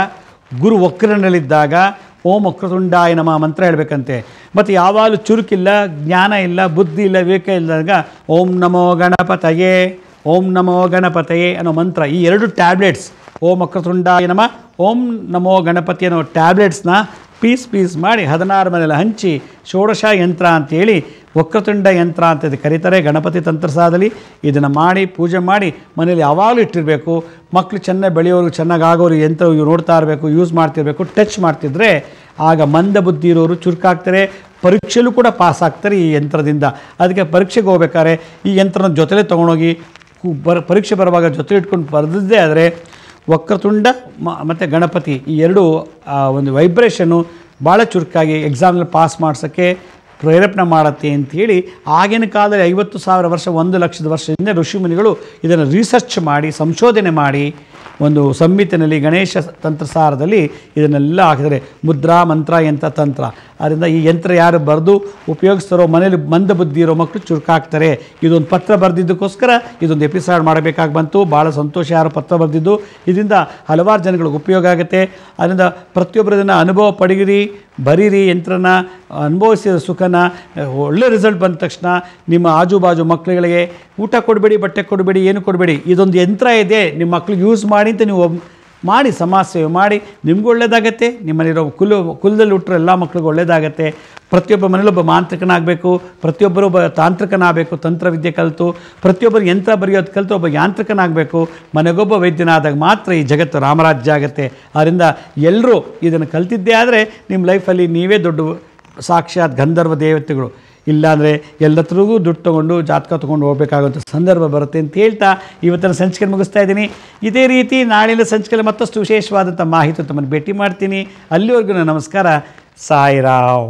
ಗುರು ವಕ್ರನಲ್ಲಿದ್ದಾಗ ಓಂ ವಕ್ರತುಂಡಾಯ ನಮಃ ಮಂತ್ರ ಹೇಳಬೇಕಂತೆ. ಮತ್ತು ಯಾವಾಗಲೂ ಚುರುಕಿಲ್ಲ, ಜ್ಞಾನ ಇಲ್ಲ, ಬುದ್ಧಿ ಇಲ್ಲ, ವಿವೇಕ ಇಲ್ಲದಾಗ ಓಂ ನಮೋ ಗಣಪತಯೇ, ಓಂ ನಮೋ ಗಣಪತಯೇ ಅನ್ನೋ ಮಂತ್ರ. ಈ 2 ಟ್ಯಾಬ್ಲೆಟ್ಸ್, ಓಂ ವಕ್ರತುಂಡಾಯ ನಮಃ, ಓಂ ನಮೋ ಗಣಪತಿ ಅನ್ನೋ ಟ್ಯಾಬ್ಲೆಟ್ಸ್ನ ಪೀಸ್ ಮಾಡಿ 16 ಮನೆಯಲ್ಲಿ ಹಂಚಿ ಷೋಡಶ ಯಂತ್ರ ಅಂತೇಳಿ ವಕ್ರತುಂಡ ಯಂತ್ರ ಅಂತ ಇದು ಕರೀತಾರೆ ಗಣಪತಿ ತಂತ್ರಸಾರದಲ್ಲಿ. ಇದನ್ನು ಮಾಡಿ ಪೂಜೆ ಮಾಡಿ ಮನೇಲಿ ಯಾವಾಗಲೂ ಇಟ್ಟಿರಬೇಕು. ಮಕ್ಕಳು ಚೆನ್ನಾಗಿ ಬೆಳೆಯೋರು, ಚೆನ್ನಾಗಿ ಆಗೋರು ಯಂತ್ರ ಇವ್ರು ನೋಡ್ತಾ ಇರಬೇಕು, ಯೂಸ್ ಮಾಡ್ತಿರ್ಬೇಕು, ಟಚ್ ಮಾಡ್ತಿದ್ರೆ ಆಗ ಮಂದ ಬುದ್ಧಿ ಇರೋರು ಚುರುಕಾಗ್ತಾರೆ, ಪರೀಕ್ಷೆಯಲ್ಲೂ ಕೂಡ ಪಾಸ್ ಆಗ್ತಾರೆ ಈ ಯಂತ್ರದಿಂದ. ಅದಕ್ಕೆ ಪರೀಕ್ಷೆಗೆ ಹೋಗ್ಬೇಕಾದ್ರೆ ಈ ಯಂತ್ರನ ಜೊತೆಲೇ ತೊಗೊಂಡೋಗಿ ಪರೀಕ್ಷೆ ಬರುವಾಗ ಜೊತೆ ಇಟ್ಕೊಂಡು ಬರೆದಿದ್ದೇ ಆದರೆ ವಕ್ರತುಂಡ ಮತ್ತು ಗಣಪತಿ ಈ 2 ಒಂದು ವೈಬ್ರೇಷನ್ನು ಭಾಳ ಚುರುಕಾಗಿ ಎಕ್ಸಾಮ್ನಲ್ಲಿ ಪಾಸ್ ಮಾಡಿಸೋಕ್ಕೆ ಪ್ರೇರೇಪಣೆ ಮಾಡುತ್ತೆ ಅಂಥೇಳಿ ಆಗಿನ ಕಾಲದಲ್ಲಿ 50,000 ವರ್ಷ 1,00,000 ವರ್ಷ ಹಿಂದೆ ಋಷಿಮುನಿಗಳು ಇದನ್ನು ರಿಸರ್ಚ್ ಮಾಡಿ ಸಂಶೋಧನೆ ಮಾಡಿ ಒಂದು ಸಂಹಿತೆಯಲ್ಲಿ ಗಣೇಶ ತಂತ್ರಸಾರದಲ್ಲಿ ಇದನ್ನೆಲ್ಲ ಹಾಕಿದರೆ ಮುದ್ರಾ ಮಂತ್ರ ಯಂತ್ರ ತಂತ್ರ. आद्रिंद ई यंत्र यार बरेदु उपयोगिस्तारो मनेयल्लि मंद बुद्धि इरो मक्कळु चुरुकाग्तारे। इदोंदु पत्र बरेदिದ್ದಕ್ಕೋಸ್ಕರ इदोंदु एपिसोड ಮಾಡಬೇಕಾಗಿ ಬಂತು, ಬಹಳ ಸಂತೋಷ ಯಾರು ಪತ್ರ ಬರೆದಿದ್ದು, ಇದರಿಂದ ಹಲವಾರು ಜನಗಳಿಗೆ ಉಪಯೋಗ ಆಗುತ್ತೆ। ಅದರಿಂದ ಪ್ರತಿಯೊಬ್ಬರ ಇದನ್ನ ಅನುಭವ ಪಡೆಯಿರಿ, ಬರೀರಿ, ಯಂತ್ರನ ಅನುಭವಿಸಿದ ಸುಖನ ಒಳ್ಳೆ ರಿಸಲ್ಟ್ ಬಂದ ತಕ್ಷಣ ನಿಮ್ಮ ಆಜುಬಾಜು ಮಕ್ಕಳಿಗೆ ಊಟ ಕೊಡಬೇಡಿ, ಬಟ್ಟೆ ಕೊಡಬೇಡಿ, ಏನು ಕೊಡಬೇಡಿ, ಇದೊಂದು ಯಂತ್ರ ಇದೆ ನಿಮ್ಮ ಮಕ್ಕಳಿಗೆ ಯೂಸ್ ಮಾಡಿ ಅಂತ ನೀವು ಮಾಡಿ ಸಮಾಜ ಸೇವೆ ಮಾಡಿ, ನಿಮಗೂ ಒಳ್ಳೆಯದಾಗತ್ತೆ, ನಿಮ್ಮಲ್ಲಿರೋ ಕುಲದಲ್ಲಿ ಹುಟ್ಟಿರೋ ಎಲ್ಲ ಮಕ್ಕಳಿಗೂ ಒಳ್ಳೆಯದಾಗತ್ತೆ। ಪ್ರತಿಯೊಬ್ಬ ಮನೆಯಲ್ಲೊಬ್ಬ ಮಾಂತ್ರಿಕನಾಗಬೇಕು, ಪ್ರತಿಯೊಬ್ಬರು ಒಬ್ಬ ತಾಂತ್ರಿಕನಾಗಬೇಕು, ತಂತ್ರವಿದ್ಯೆ ಕಲಿತು, ಪ್ರತಿಯೊಬ್ಬರು ಯಂತ್ರ ಬರೆಯೋದು ಕಲಿತು ಒಬ್ಬ ಯಾಂತ್ರಿಕನಾಗಬೇಕು, ಮನೆಗೊಬ್ಬ ವೈದ್ಯನಾದಾಗ ಮಾತ್ರ ಈ ಜಗತ್ತು ರಾಮರಾಜ್ಯ ಆಗುತ್ತೆ। ಆದ್ದರಿಂದ ಎಲ್ಲರೂ ಇದನ್ನು ಕಲಿತಿದ್ದೇ ಆದರೆ ನಿಮ್ಮ ಲೈಫಲ್ಲಿ ನೀವೇ ದೊಡ್ಡ ಸಾಕ್ಷಾತ್ ಗಂಧರ್ವ ದೇವತೆಗಳು, ಇಲ್ಲಾಂದರೆ ಎಲ್ಲತ್ರಗೂ ದುಡ್ಡು ತೊಗೊಂಡು ಜಾತಕ ತೊಗೊಂಡು ಹೋಗಬೇಕಾಗುವಂಥ ಸಂದರ್ಭ ಬರುತ್ತೆ ಅಂತ ಹೇಳ್ತಾ ಇವತ್ತಿನ ಸಂಚಿಕೆ ಮುಗಿಸ್ತಾ ಇದ್ದೀನಿ। ಇದೇ ರೀತಿ ನಾಳಿನ ಸಂಚಿಕೆಯಲ್ಲಿ ಮತ್ತಷ್ಟು ವಿಶೇಷವಾದಂಥ ಮಾಹಿತಿ ತಮ್ಮನ್ನು ಭೇಟಿ ಮಾಡ್ತೀನಿ, ಅಲ್ಲಿವರೆಗೂ ನಮಸ್ಕಾರ, ಸಾಯಿರಾಮ್।